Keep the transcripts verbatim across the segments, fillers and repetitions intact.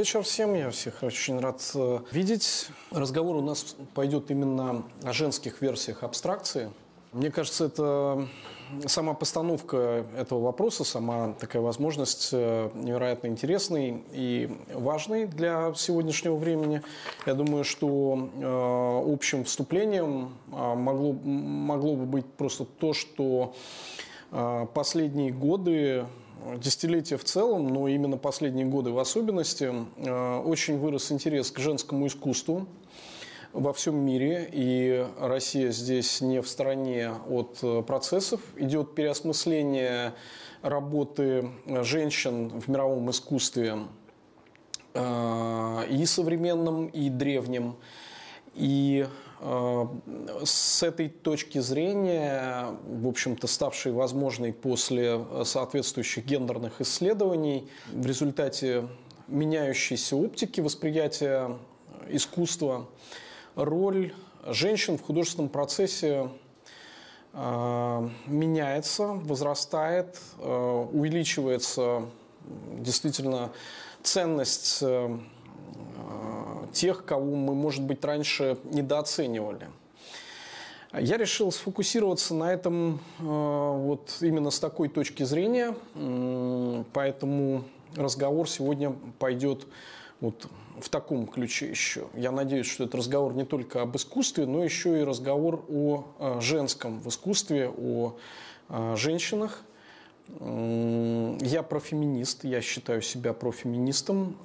вечер всем. Я всех очень рад видеть. Разговор у нас пойдет именно о женских версиях абстракции. Мне кажется, это сама постановка этого вопроса, сама такая возможность невероятно интересной и важной для сегодняшнего времени. Я думаю, что общим вступлением могло, могло бы быть просто то, что последние годы, десятилетия в целом, но именно последние годы в особенности, очень вырос интерес к женскому искусству во всем мире, и Россия здесь не в стороне от процессов. Идет переосмысление работы женщин в мировом искусстве и современном, и древнем. И с этой точки зрения, в общем-то, ставшей возможной после соответствующих гендерных исследований, в результате меняющейся оптики восприятия искусства, роль женщин в художественном процессе э, меняется, возрастает, э, увеличивается действительно ценность э, тех, кого мы, может быть, раньше недооценивали. Я решил сфокусироваться на этом э, вот именно с такой точки зрения, э, поэтому разговор сегодня пойдет вот в таком ключе еще. Я надеюсь, что это разговор не только об искусстве, но еще и разговор о женском в искусстве, о женщинах. Я профеминист, я считаю себя профеминистом.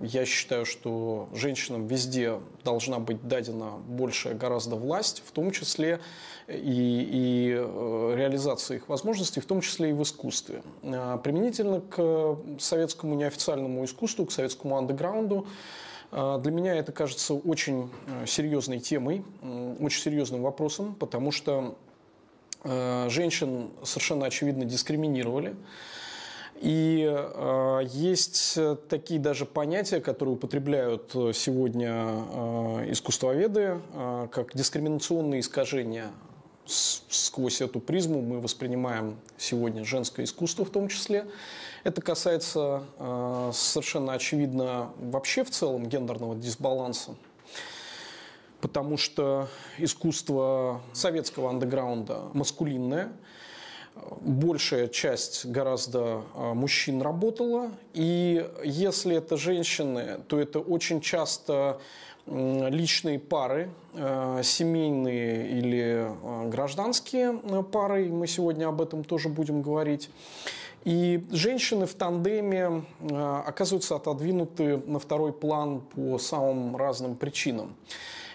Я считаю, что женщинам везде должна быть дадена большая гораздо власть, в том числе и, и реализация их возможностей, в том числе и в искусстве. Применительно к советскому неофициальному искусству, к советскому андеграунду, для меня это кажется очень серьезной темой, очень серьезным вопросом, потому что женщин совершенно очевидно дискриминировали. И э, есть такие даже понятия, которые употребляют сегодня э, искусствоведы, э, как дискриминационные искажения. С сквозь эту призму мы воспринимаем сегодня женское искусство в том числе. Это касается э, совершенно очевидно вообще в целом гендерного дисбаланса. Потому что искусство советского андеграунда маскулинное. Большая часть гораздо мужчин работала. И если это женщины, то это очень часто личные пары, семейные или гражданские пары. И мы сегодня об этом тоже будем говорить. И женщины в тандеме оказываются отодвинуты на второй план по самым разным причинам.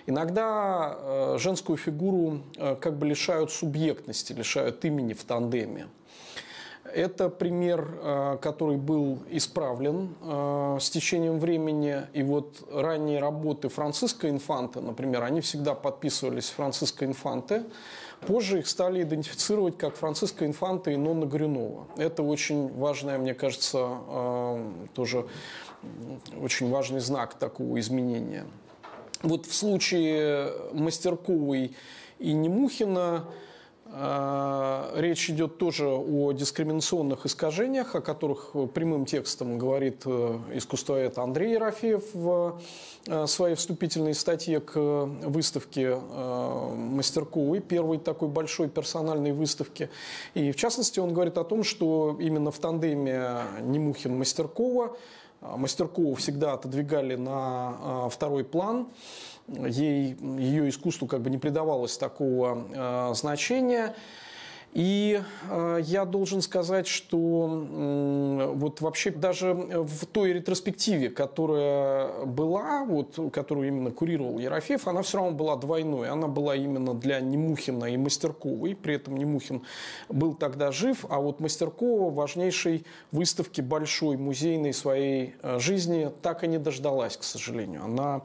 Иногда женскую фигуру как бы лишают субъектности, лишают имени в тандеме. Это пример, который был исправлен с течением времени. И вот ранние работы Франциско Инфанте, например, они всегда подписывались Франциско Инфанте. Позже их стали идентифицировать как Франциско Инфанте и Нонна Горюнова. Это очень важная, мне кажется, тоже очень важный знак такого изменения. Вот в случае Мастерковой и Немухина э, речь идет тоже о дискриминационных искажениях, о которых прямым текстом говорит искусствовед Андрей Ерофеев в э, своей вступительной статье к выставке э, Мастерковой, первой такой большой персональной выставке. И в частности он говорит о том, что именно в тандеме Немухин-Мастеркова Мастеркову всегда отодвигали на второй план. Ей, ее искусству как бы не придавалось такого э, значения. И э, я должен сказать, что э, вот вообще даже в той ретроспективе, которая была, вот, которую именно курировал Ерофеев, она все равно была двойной. Она была именно для Немухина и Мастерковой. При этом Немухин был тогда жив, а вот Мастеркова важнейшей выставки большой музейной своей жизни так и не дождалась, к сожалению. Она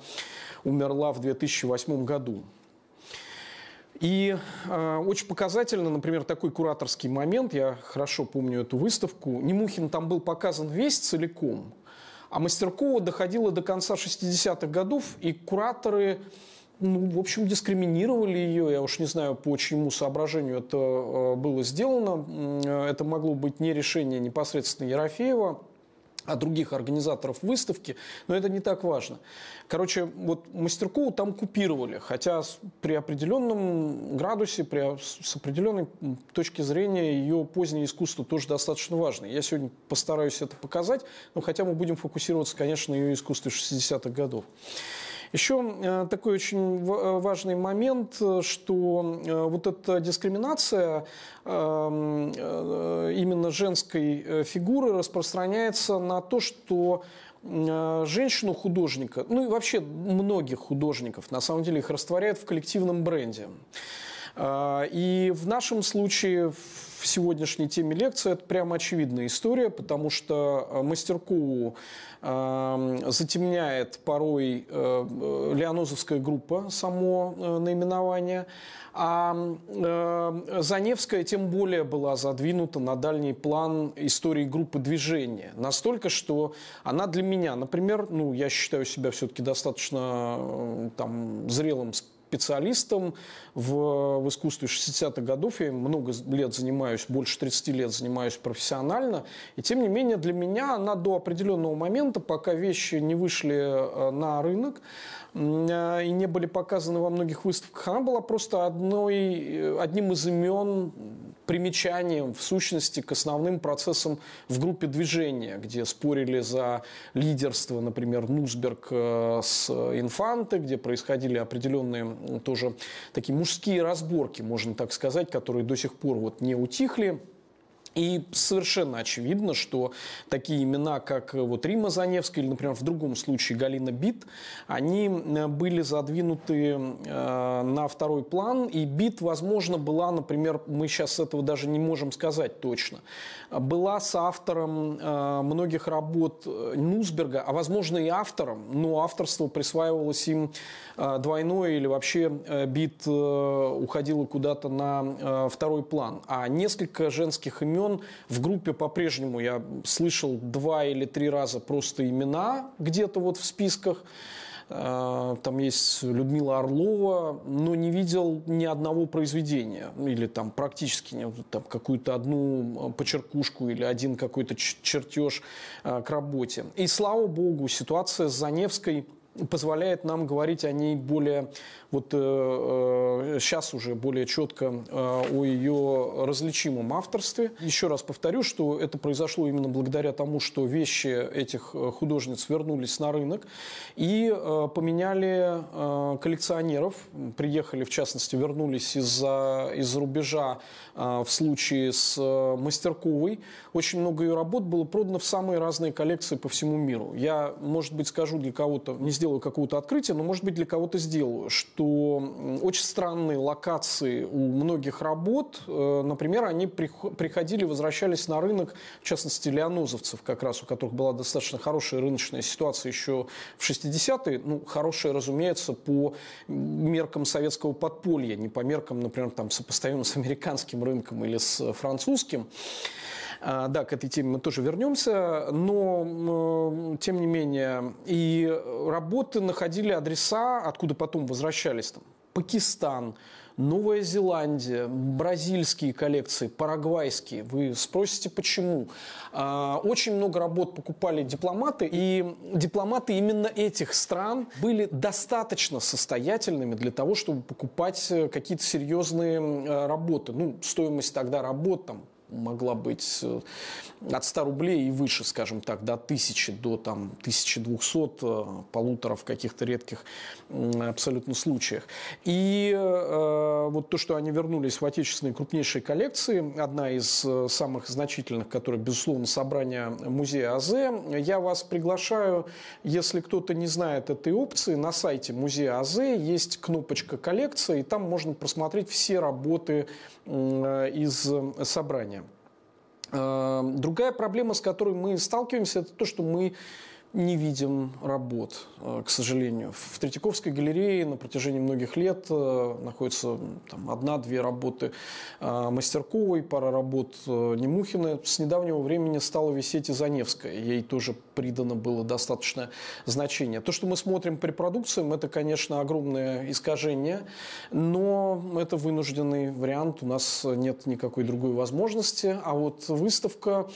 умерла в две тысячи восьмом году. И э, очень показательно, например, такой кураторский момент, я хорошо помню эту выставку, Немухин там был показан весь целиком, а Мастеркова доходила до конца шестидесятых годов, и кураторы, ну, в общем, дискриминировали ее, я уж не знаю, по чьему соображению это э, было сделано, это могло быть не решение непосредственно Ерофеева, а других организаторов выставки, но это не так важно. Короче, вот Мастеркову там купировали, хотя при определенном градусе, при, с определенной точки зрения ее позднее искусство тоже достаточно важно. Я сегодня постараюсь это показать, но хотя мы будем фокусироваться, конечно, на ее искусстве шестидесятых годов. Еще такой очень важный момент, что вот эта дискриминация именно женской фигуры распространяется на то, что женщину-художника, ну и вообще многих художников, на самом деле их растворяют в коллективном бренде. И в нашем случае, в сегодняшней теме лекции, это прямо очевидная история, потому что Мастеркову затемняет порой лианозовская группа, само наименование, а Заневская тем более была задвинута на дальний план истории группы движения. Настолько, что она для меня, например, ну, я считаю себя все-таки достаточно там, зрелым специалистом в, в искусстве шестидесятых годов. Я много лет занимаюсь, больше тридцати лет занимаюсь профессионально. И тем не менее для меня она до определенного момента, пока вещи не вышли на рынок и не были показаны во многих выставках, она была просто одной, одним из имен, примечанием в сущности к основным процессам в группе движения, где спорили за лидерство, например, Нусберг с Инфанте, где происходили определенные тоже такие мужские разборки, можно так сказать, которые до сих пор вот не утихли. И совершенно очевидно, что такие имена, как вот Римма Заневская или, например, в другом случае Галина Бит, они были задвинуты э, на второй план. И Бит, возможно, была, например, мы сейчас этого даже не можем сказать точно, была соавтором э, многих работ Нусберга, а, возможно, и автором, но авторство присваивалось им э, двойное, или вообще э, Бит э, уходила куда-то на э, второй план. А несколько женских имен в группе по-прежнему я слышал два или три раза просто имена где-то вот в списках. Там есть Людмила Орлова, но не видел ни одного произведения. Или там практически какую-то одну почеркушку или один какой-то чертеж к работе. И слава богу, ситуация с Заневской позволяет нам говорить о ней более, вот э, сейчас уже более четко э, о ее различимом авторстве. Еще раз повторю, что это произошло именно благодаря тому, что вещи этих художниц вернулись на рынок и э, поменяли э, коллекционеров. Приехали, в частности, вернулись из-за из-за рубежа э, в случае с э, Мастерковой. Очень много ее работ было продано в самые разные коллекции по всему миру. Я, может быть, скажу для кого-то, не сделаю сделаю какого-то открытия, но, может быть, для кого-то сделаю, что очень странные локации у многих работ, например, они приходили, возвращались на рынок, в частности, лианозовцев, как раз, у которых была достаточно хорошая рыночная ситуация еще в шестидесятые, ну, хорошая, разумеется, по меркам советского подполья, не по меркам, например, там, сопоставимым с американским рынком или с французским. Да, к этой теме мы тоже вернемся, но, тем не менее, и работы находили адреса, откуда потом возвращались. Там, Пакистан, Новая Зеландия, бразильские коллекции, парагвайские. Вы спросите, почему? Очень много работ покупали дипломаты, и дипломаты именно этих стран были достаточно состоятельными для того, чтобы покупать какие-то серьезные работы. Ну, стоимость тогда работ там могла быть от ста рублей и выше, скажем так, до тысячи, до там, тысячи двухсот, полутора в каких-то редких абсолютно случаях. И э, вот то, что они вернулись в отечественные крупнейшие коллекции, одна из самых значительных, которая, безусловно, собрание музея АЗ. Я вас приглашаю, если кто-то не знает этой опции, на сайте музея АЗ есть кнопочка «Коллекция», и там можно просмотреть все работы из собрания. Другая проблема, с которой мы сталкиваемся, это то, что мы не видим работ, к сожалению. В Третьяковской галерее на протяжении многих лет находятся одна-две работы Мастерковой, пара работ Немухина. С недавнего времени стала висеть и Заневская. Ей тоже придано было достаточное значение. То, что мы смотрим при продукциям, это, конечно, огромное искажение, но это вынужденный вариант. У нас нет никакой другой возможности. А вот выставка,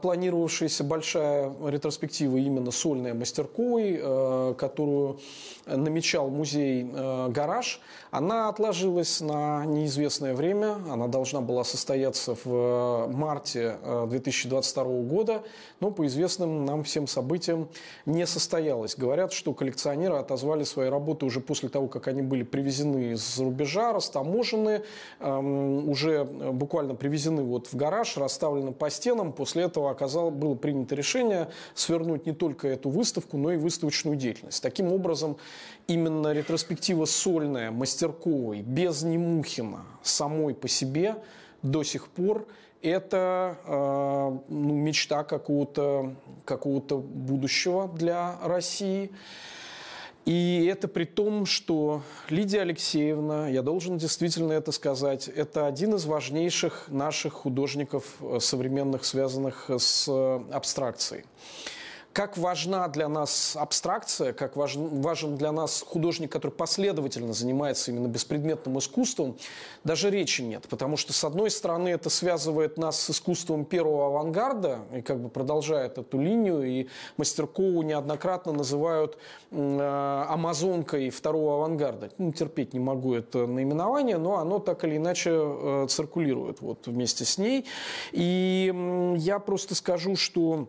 планировавшаяся большая ретроспектива именно сольная Мастерковой, которую намечал музей «Гараж», она отложилась на неизвестное время. Она должна была состояться в марте две тысячи двадцать второго года, но по известным нам всем событиям не состоялась. Говорят, что коллекционеры отозвали свои работы уже после того, как они были привезены из-за рубежа, растаможены, уже буквально привезены вот в «Гараж», расставлены по стенам. После этого оказалось, было принято решение свернуть не только эту выставку, но и выставочную деятельность. Таким образом, именно ретроспектива сольная Мастерковой без Немухина самой по себе до сих пор это э, ну, мечта какого-то какого-то будущего для России. И это при том, что Лидия Алексеевна, я должен действительно это сказать, это один из важнейших наших художников современных, связанных с абстракцией. Как важна для нас абстракция, как важен, важен для нас художник, который последовательно занимается именно беспредметным искусством, даже речи нет. Потому что, с одной стороны, это связывает нас с искусством первого авангарда и как бы продолжает эту линию. И Мастеркову неоднократно называют э, амазонкой второго авангарда. Ну, терпеть не могу это наименование, но оно так или иначе э, циркулирует вот, вместе с ней. И э, я просто скажу, что...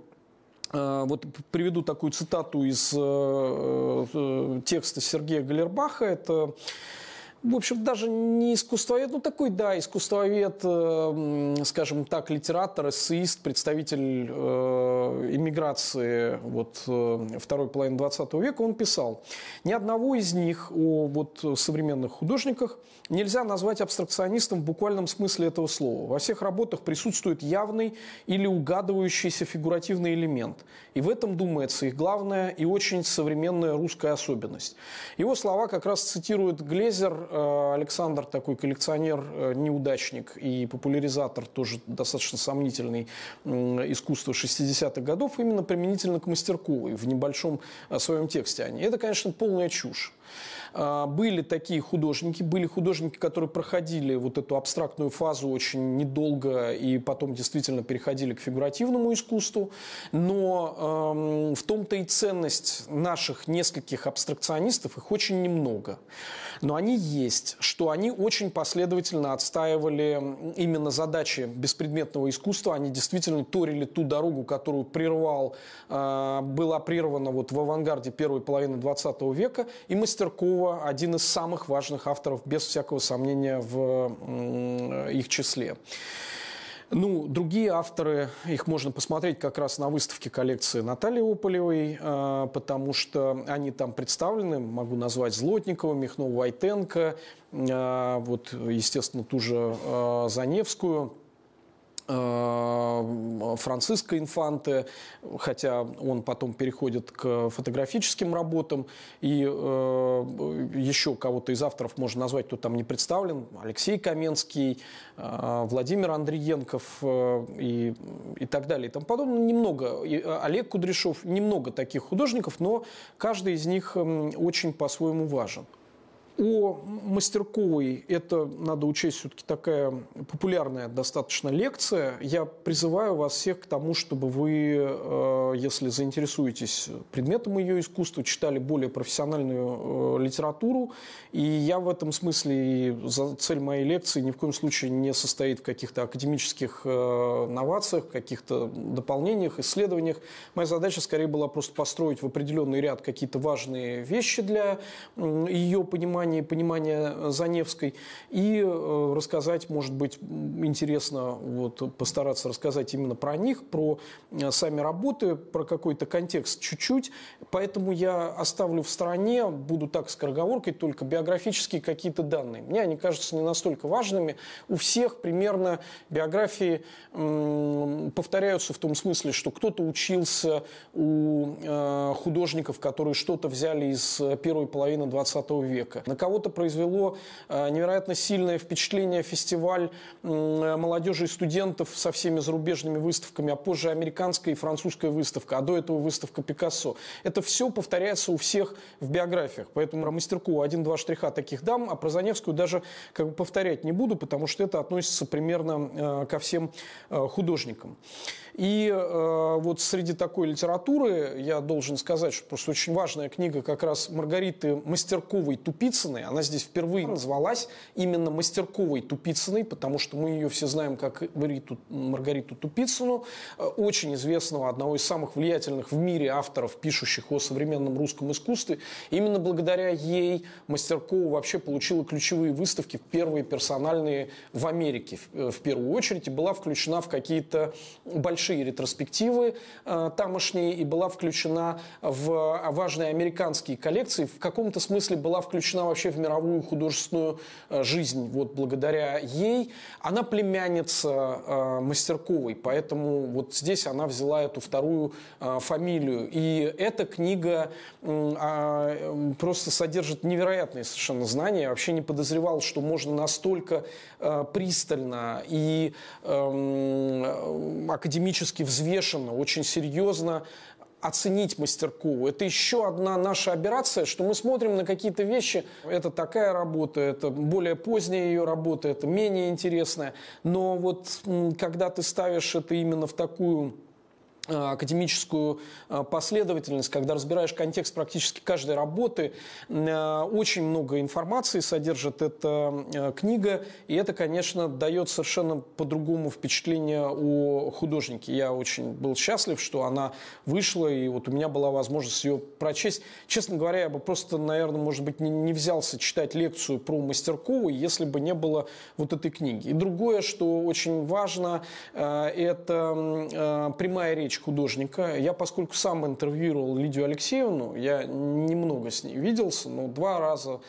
Вот приведу такую цитату из э, э, текста Сергея Галербаха. Это, в общем, даже не искусствовед, ну такой, да, искусствовед, э, скажем так, литератор, эссеист, представитель э, эмиграции вот, э, второй половины двадцатого века. Он писал: «Ни одного из них, о вот, современных художниках, нельзя назвать абстракционистом в буквальном смысле этого слова. Во всех работах присутствует явный или угадывающийся фигуративный элемент. И в этом, думается, их главная и очень современная русская особенность». Его слова как раз цитирует Глейзер. Александр, такой коллекционер, неудачник и популяризатор, тоже достаточно сомнительный, искусства шестидесятых годов, именно применительно к Мастерковой в небольшом своем тексте. Они. Это, конечно, полная чушь. Были такие художники, были художники, которые проходили вот эту абстрактную фазу очень недолго и потом действительно переходили к фигуративному искусству, но э, в том-то и ценность наших нескольких абстракционистов, их очень немного, но они есть, что они очень последовательно отстаивали именно задачи беспредметного искусства, они действительно торили ту дорогу, которую прервал, э, была прервана вот в авангарде первой половины двадцатого века, и Мастеркова один из самых важных авторов, без всякого сомнения, в их числе. Ну, другие авторы, их можно посмотреть как раз на выставке коллекции Натальи Опалевой, потому что они там представлены, могу назвать Злотникова, Михнова-Айтенко, вот, естественно, ту же Заневскую, Франциско Инфанте, хотя он потом переходит к фотографическим работам, и э, еще кого-то из авторов можно назвать, кто там не представлен: Алексей Каменский, э, Владимир Андриенков э, и, и так далее и тому подобное. Немного, и Олег Кудряшов, немного таких художников, но каждый из них очень по-своему важен. О Мастерковой, это надо учесть, все-таки такая популярная достаточно лекция. Я призываю вас всех к тому, чтобы вы, если заинтересуетесь предметом ее искусства, читали более профессиональную литературу. И я в этом смысле, цель моей лекции ни в коем случае не состоит в каких-то академических новациях, каких-то дополнениях, исследованиях. Моя задача скорее была просто построить в определенный ряд какие-то важные вещи для ее понимания, внимание и понимание Заневской. И рассказать, может быть, интересно, вот, постараться рассказать именно про них, про сами работы, про какой-то контекст чуть-чуть. Поэтому я оставлю в стороне, буду так скороговоркой, только биографические какие-то данные. Мне они кажутся не настолько важными. У всех примерно биографии повторяются в том смысле, что кто-то учился у э, художников, которые что-то взяли из первой половины двадцатого века. На кого-то произвело э, невероятно сильное впечатление фестиваль э, молодежи и студентов со всеми зарубежными выставками, а позже американская и французская выставка, а до этого выставка Пикассо. Это все повторяется у всех в биографиях. Поэтому про Мастеркову один-два штриха таких дам, а про Заневскую даже как бы повторять не буду, потому что это относится примерно э, ко всем э, художникам. И э, вот среди такой литературы я должен сказать, что просто очень важная книга как раз Маргариты Мастерковой-Тупицыной. Она здесь впервые назвалась именно Мастерковой-Тупицыной, потому что мы ее все знаем как Мариту, Маргариту Тупицыну, очень известного, одного из самых влиятельных в мире авторов, пишущих о современном русском искусстве. Именно благодаря ей Мастеркова вообще получила ключевые выставки, первые персональные в Америке в первую очередь, и была включена в какие-то большие ретроспективы э, тамошние, и была включена в важные американские коллекции, в каком-то смысле была включена вообще в мировую художественную э, жизнь. Вот благодаря ей она племянница э, Мастерковой, поэтому вот здесь она взяла эту вторую э, фамилию. И эта книга э, э, просто содержит невероятные совершенно знания. Я вообще не подозревал, что можно настолько э, пристально и э, академически взвешенно, очень серьезно оценить Мастеркову. Это еще одна наша аберрация, что мы смотрим на какие-то вещи. Это такая работа, это более поздняя ее работа, это менее интересная. Но вот когда ты ставишь это именно в такую академическую последовательность, когда разбираешь контекст практически каждой работы, очень много информации содержит эта книга, и это, конечно, дает совершенно по-другому впечатление о художнике. Я очень был счастлив, что она вышла, и вот у меня была возможность ее прочесть. Честно говоря, я бы просто, наверное, может быть, не взялся читать лекцию про Мастеркову, если бы не было вот этой книги. И другое, что очень важно, это прямая речь художника. Я, поскольку сам интервьюировал Лидию Алексеевну, я немного с ней виделся, но два раза,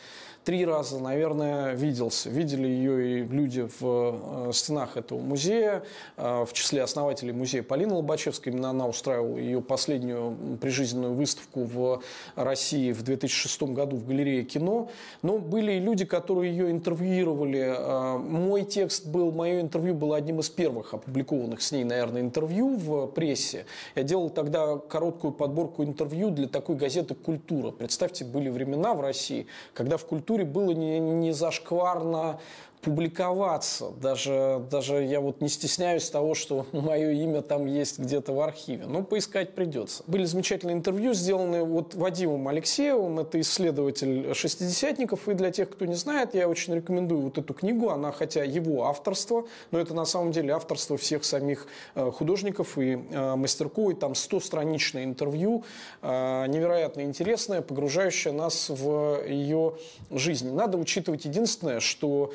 три раза, наверное, виделся. Видели ее и люди в стенах этого музея, в числе основателей музея Полина Лобачевская. Именно она устраивала ее последнюю прижизненную выставку в России в две тысячи шестом году в галерее кино. Но были и люди, которые ее интервьюировали. Мой текст был, мое интервью было одним из первых опубликованных с ней, наверное, интервью в прессе. Я делал тогда короткую подборку интервью для такой газеты «Культура». Представьте, были времена в России, когда в культуре было не, не зашкварно публиковаться. Даже, даже я вот не стесняюсь того, что мое имя там есть где-то в архиве. Но поискать придется. Были замечательные интервью, сделанные вот Вадимом Алексеевым. Это исследователь шестидесятников. И для тех, кто не знает, я очень рекомендую вот эту книгу. Она, хотя его авторство, но это на самом деле авторство всех самих художников и Мастерковой. Там стостраничное интервью, невероятно интересное, погружающее нас в ее жизнь. Надо учитывать единственное, что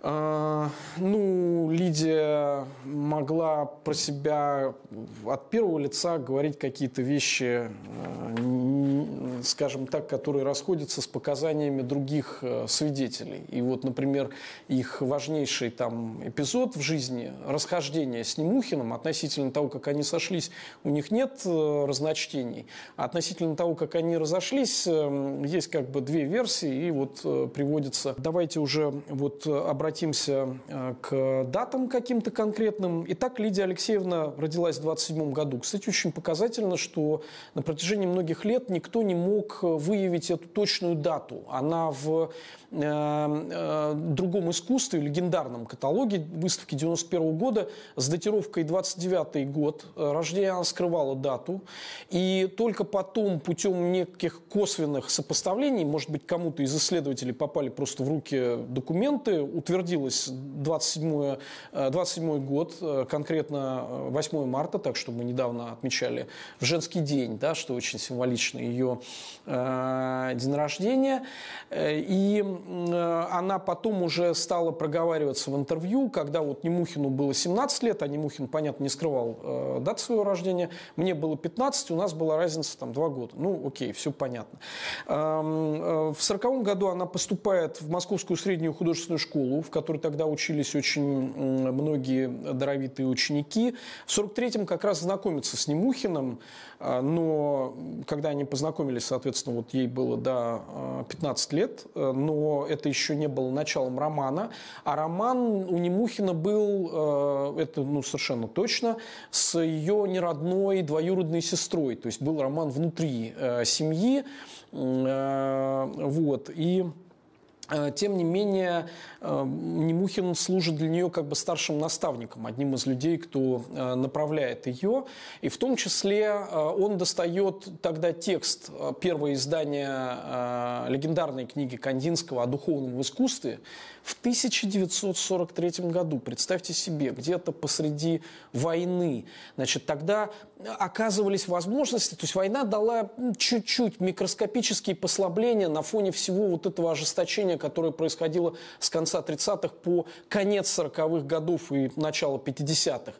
Uh, ну, Лидия могла про себя от первого лица говорить какие-то вещи, uh, скажем так, которые расходятся с показаниями других uh, свидетелей. И вот, например, их важнейший там эпизод в жизни, расхождение с Немухиным, относительно того, как они сошлись, у них нет uh, разночтений. А относительно того, как они разошлись, uh, есть как бы две версии, и вот uh, приводится. Давайте уже вот обратимся Обратимся к датам каким-то конкретным. Итак, Лидия Алексеевна родилась в двадцать седьмом году. Кстати, очень показательно, что на протяжении многих лет никто не мог выявить эту точную дату. Она в э, э, другом искусстве, легендарном каталоге выставки девяносто первого года с датировкой двадцать девятый год рождения она скрывала дату. И только потом, путем неких косвенных сопоставлений, может быть, кому-то из исследователей попали просто в руки документы, утверждали, подтвердилось двадцать седьмой год, конкретно восьмое марта, так что мы недавно отмечали в женский день, да, что очень символично, ее э, день рождения. И э, она потом уже стала проговариваться в интервью, когда вот Немухину было семнадцать лет, а Немухин, понятно, не скрывал э, дату своего рождения. Мне было пятнадцать, у нас была разница там два года. Ну, окей, все понятно. Э, э, в сороковом году она поступает в Московскую среднюю художественную школу, в которой тогда учились очень многие даровитые ученики. В сорок третьем как раз знакомится с Немухиным, но когда они познакомились, соответственно, вот ей было до пятнадцати лет, но это еще не было началом романа. А роман у Немухина был, это ну, совершенно точно, с ее неродной двоюродной сестрой. То есть был роман внутри семьи. Вот. И... Тем не менее, Немухин служит для нее как бы старшим наставником, одним из людей, кто направляет ее. И в том числе он достает тогда текст первого издания легендарной книги Кандинского о духовном искусстве в тысяча девятьсот сорок третьем году. Представьте себе, где-то посреди войны. Значит, тогда оказывались возможности, то есть война дала чуть-чуть микроскопические послабления на фоне всего вот этого ожесточения, которое происходило с конца тридцатых по конец сороковых годов и начало пятидесятых,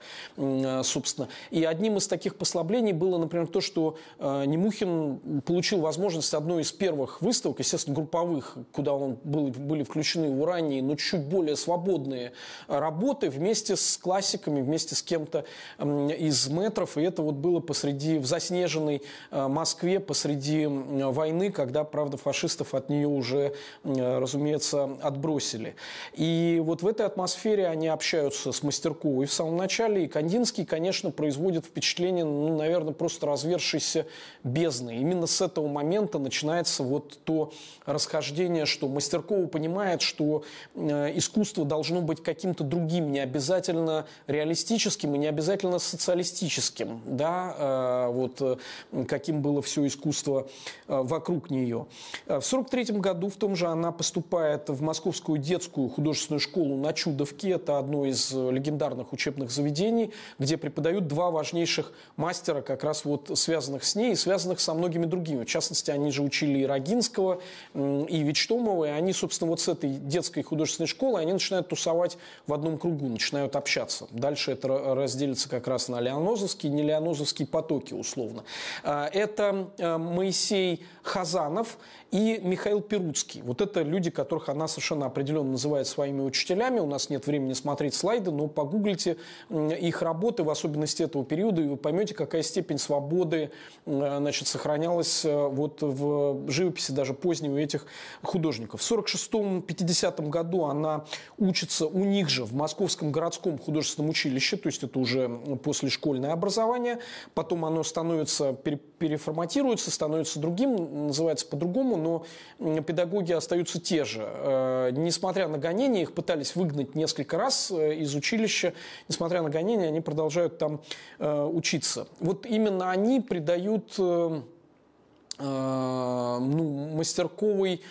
собственно. И одним из таких послаблений было, например, то, что Немухин получил возможность одной из первых выставок, естественно, групповых, куда он был, были включены его ранние, но чуть более свободные работы вместе с классиками, вместе с кем-то из метров. И это вот было посреди, в заснеженной Москве, посреди войны, когда, правда, фашистов от нее уже, разумеется, отбросили. И вот в этой атмосфере они общаются с Мастерковой в самом начале. И Кандинский, конечно, производит впечатление, ну, наверное, просто развершейся бездны. Именно с этого момента начинается вот то расхождение, что Мастеркова понимает, что искусство должно быть каким-то другим, не обязательно реалистическим и не обязательно социалистическим, да, вот каким было все искусство вокруг нее. В сорок третьем году в том же она поступает в Московскую детскую художественную школу на Чудовке. Это одно из легендарных учебных заведений, где преподают два важнейших мастера, как раз вот связанных с ней и связанных со многими другими. В частности, они же учили и Рогинского, и Вечтомова. И они, собственно, вот с этой детской художественной школы, они начинают тусовать в одном кругу, начинают общаться. Дальше это разделится как раз на леонозовские и нелеонозовские потоки, условно. Это Моисей Хазанов и Михаил Перуцкий. Вот это люди, которых она совершенно определенно называет своими учителями. У нас нет времени смотреть слайды, но погуглите их работы, в особенности этого периода, и вы поймете, какая степень свободы, значит, сохранялась вот в живописи даже поздней у этих художников. В сорок шестом — пятидесятом году она учится у них же в Московском городском художественном училище, то есть это уже послешкольное образование. Потом оно становится, переформатируется, становится другим, называется по-другому, но педагоги остаются те же. Несмотря на гонения, их пытались выгнать несколько раз из училища. Несмотря на гонения, они продолжают там учиться. Вот именно они придают ну, Мастерковой...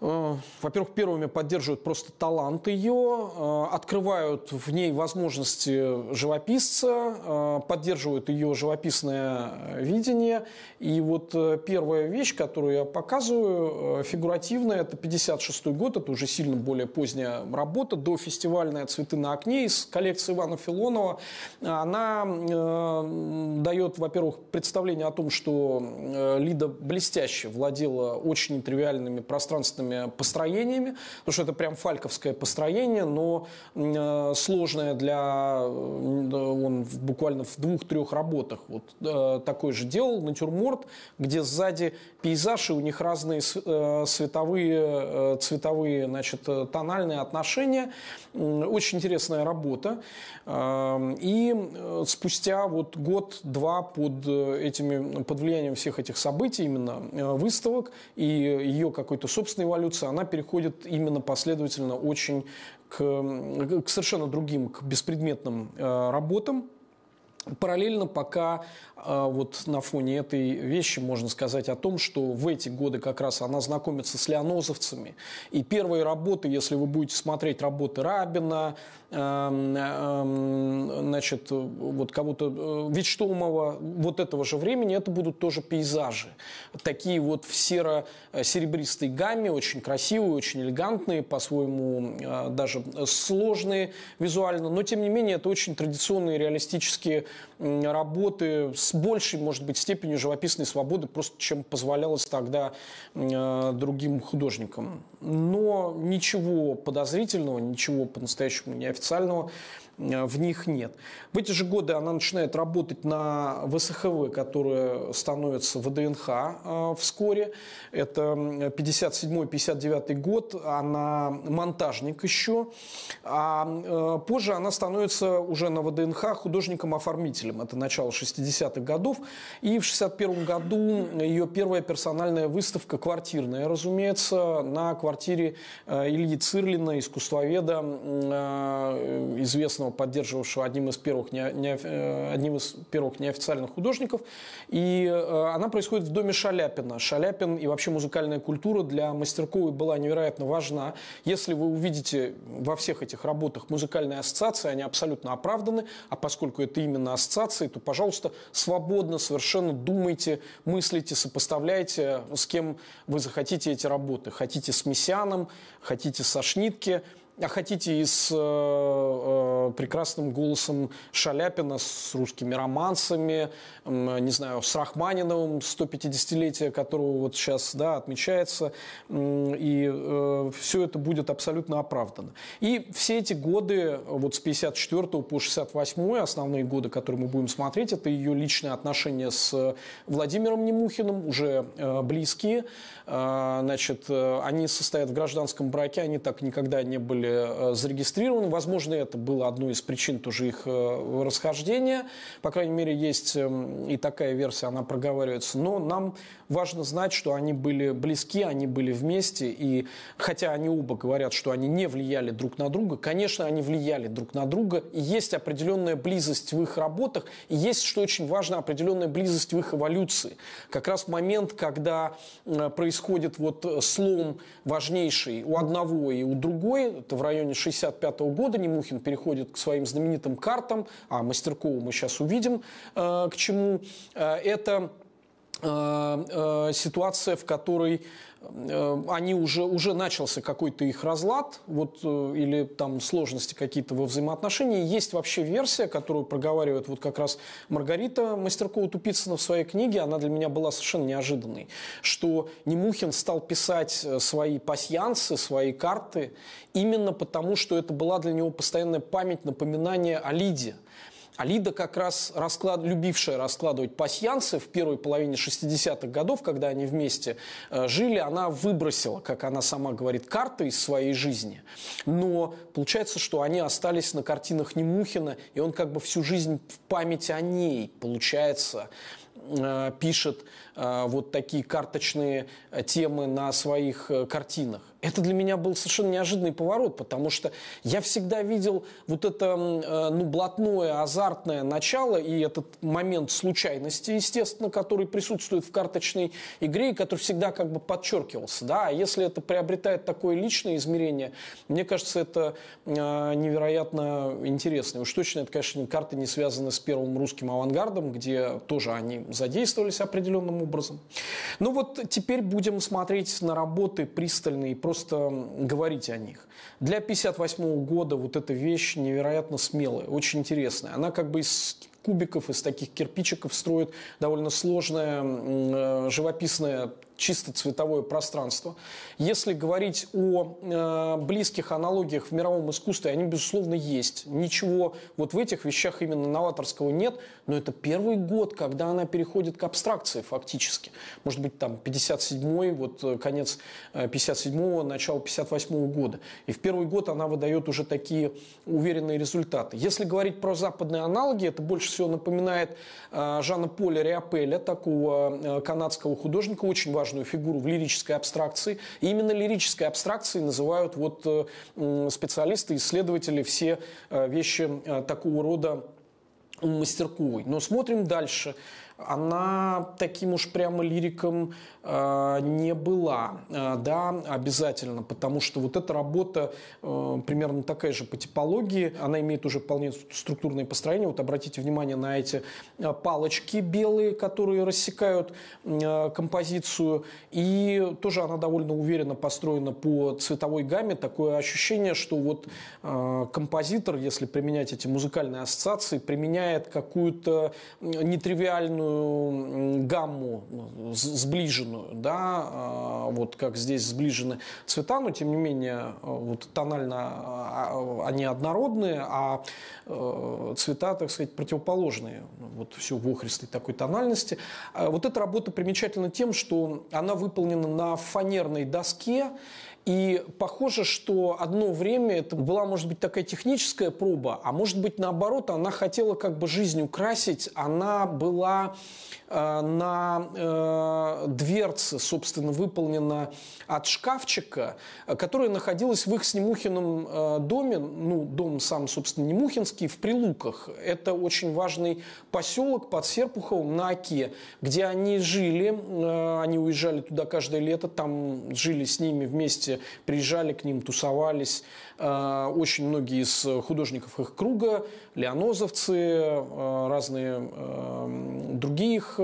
Во-первых, первыми поддерживают просто талант ее, открывают в ней возможности живописца, поддерживают ее живописное видение. И вот первая вещь, которую я показываю, фигуративная, это пятьдесят шестой год, это уже сильно более поздняя работа, дофестивальная «Цветы на окне» из коллекции Ивана Филонова. Она дает, во-первых, представление о том, что Лида блестяще владела очень нетривиальными пространственными построениями, потому что это прям фальковское построение, но сложное для... Он буквально в двух-трех работах вот такой же делал, натюрморт, где сзади пейзаж, и у них разные световые, цветовые, значит, тональные отношения. Очень интересная работа. И спустя вот год-два под этими, под влиянием всех этих событий, именно выставок и ее какой-то собственный эволюция, она переходит именно последовательно очень к, к совершенно другим, к беспредметным э, работам. Параллельно пока вот на фоне этой вещи можно сказать о том, что в эти годы как раз она знакомится с леонозовцами. И первые работы, если вы будете смотреть работы Рабина, значит, вот кого-то Вичтомова, вот этого же времени, это будут тоже пейзажи. Такие вот в серо-серебристой гамме, очень красивые, очень элегантные, по-своему даже сложные визуально. Но, тем не менее, это очень традиционные реалистические работы с большей, может быть, степенью живописной свободы, просто чем позволялось тогда э, другим художникам. Но ничего подозрительного, ничего по-настоящему неофициального э, в них нет. В эти же годы она начинает работать на ВСХВ, которая становится ВДНХ э, вскоре. Это пятьдесят седьмой — пятьдесят девятый год, она монтажник еще. А э, позже она становится уже на ВДНХ художником-оформителем. Это начало шестидесятых годов. И в шестьдесят первом году ее первая персональная выставка, квартирная, разумеется, на квартире Ильи Цирлина, искусствоведа, известного, поддерживавшего одним из первых, одним из первых неофициальных художников. И она происходит в доме Шаляпина. Шаляпин и вообще музыкальная культура для Мастерковой была невероятно важна. Если вы увидите во всех этих работах музыкальные ассоциации, они абсолютно оправданы. А поскольку это именно ассоциации, то, пожалуйста, свободно совершенно думайте, мыслите, сопоставляйте, с кем вы захотите эти работы. Хотите с Мессианом, хотите со Шнитке, а хотите и с э, э, прекрасным голосом Шаляпина, с русскими романсами, э, не знаю, с Рахманиновым, сто пятидесятилетие которого вот сейчас, да, отмечается. Э, и э, все это будет абсолютно оправдано. И все эти годы, вот с пятьдесят четвёртого по шестьдесят восьмой, основные годы, которые мы будем смотреть, это ее личные отношения с Владимиром Немухиным, уже э, близкие. Э, значит, э, они состоят в гражданском браке, они так никогда не были зарегистрированы. Возможно, это было одной из причин тоже их расхождения. По крайней мере, есть и такая версия, она проговаривается. Но нам важно знать, что они были близки, они были вместе. И хотя они оба говорят, что они не влияли друг на друга, конечно, они влияли друг на друга. И есть определенная близость в их работах. И есть, что очень важно, определенная близость в их эволюции. Как раз момент, когда происходит вот слом важнейший у одного и у другой, в районе шестьдесят пятого года Немухин переходит к своим знаменитым картам, а Мастеркову мы сейчас увидим, э, к чему. Э, это э, э, ситуация, в которой они уже, уже начался какой-то их разлад, вот, или там сложности какие-то во взаимоотношении. Есть вообще версия, которую проговаривает вот как раз Маргарита Мастеркова-Тупицына в своей книге, она для меня была совершенно неожиданной, что Немухин стал писать свои пасьянсы, свои карты, именно потому, что это была для него постоянная память, напоминание о Лиде. А Лида, как раз расклад... любившая раскладывать пасьянсы в первой половине шестидесятых годов, когда они вместе э, жили, она выбросила, как она сама говорит, карты из своей жизни. Но получается, что они остались на картинах Немухина, и он как бы всю жизнь в память о ней, получается, э, пишет э, вот такие карточные темы на своих э, картинах. Это для меня был совершенно неожиданный поворот, потому что я всегда видел вот это, ну, блатное, азартное начало и этот момент случайности, естественно, который присутствует в карточной игре и который всегда как бы подчеркивался. Да? А если это приобретает такое личное измерение, мне кажется, это невероятно интересно. И уж точно это, конечно, карты не связаны с первым русским авангардом, где тоже они задействовались определенным образом. Ну вот теперь будем смотреть на работы пристально и просто говорить о них. Для пятьдесят восьмого года вот эта вещь невероятно смелая, очень интересная. Она как бы из кубиков, из таких кирпичиков строит довольно сложное, живописное, чисто цветовое пространство. Если говорить о э, близких аналогиях в мировом искусстве, они, безусловно, есть. Ничего вот в этих вещах именно новаторского нет, но это первый год, когда она переходит к абстракции фактически. Может быть, там пятьдесят седьмой, вот конец пятьдесят седьмого, начало пятьдесят восьмого года. И в первый год она выдает уже такие уверенные результаты. Если говорить про западные аналоги, это больше всего напоминает э, Жана Поля Риапеля, такого э, канадского художника, очень важного фигуру в лирической абстракции. И именно лирической абстракцией называют вот специалисты, исследователи все вещи такого рода Мастерковой. Но смотрим дальше. Она таким уж прямо лириком э, не была, э, да, обязательно, потому что вот эта работа э, примерно такая же по типологии, она имеет уже вполне структурное построение. Вот обратите внимание на эти палочки белые, которые рассекают э, композицию, и тоже она довольно уверенно построена по цветовой гамме. Такое ощущение, что вот э, композитор, если применять эти музыкальные ассоциации, применяет какую-то нетривиальную гамму сближенную, да, вот как здесь сближены цвета, но тем не менее вот тонально они однородные, а цвета, так сказать, противоположные, вот все в охристой такой тональности. Вот эта работа примечательна тем, что она выполнена на фанерной доске. И похоже, что одно время это была, может быть, такая техническая проба, а может быть, наоборот, она хотела как бы жизнь украсить, она была э, на э, дверце, собственно, выполнена от шкафчика, которая находилась в их с Немухиным э, доме, ну, дом сам, собственно, Немухинский, в Прилуках. Это очень важный поселок под Серпуховым на Оке, где они жили, э, они уезжали туда каждое лето, там жили с ними вместе, приезжали к ним, тусовались. Очень многие из художников их круга, лианозовцы, разные другие их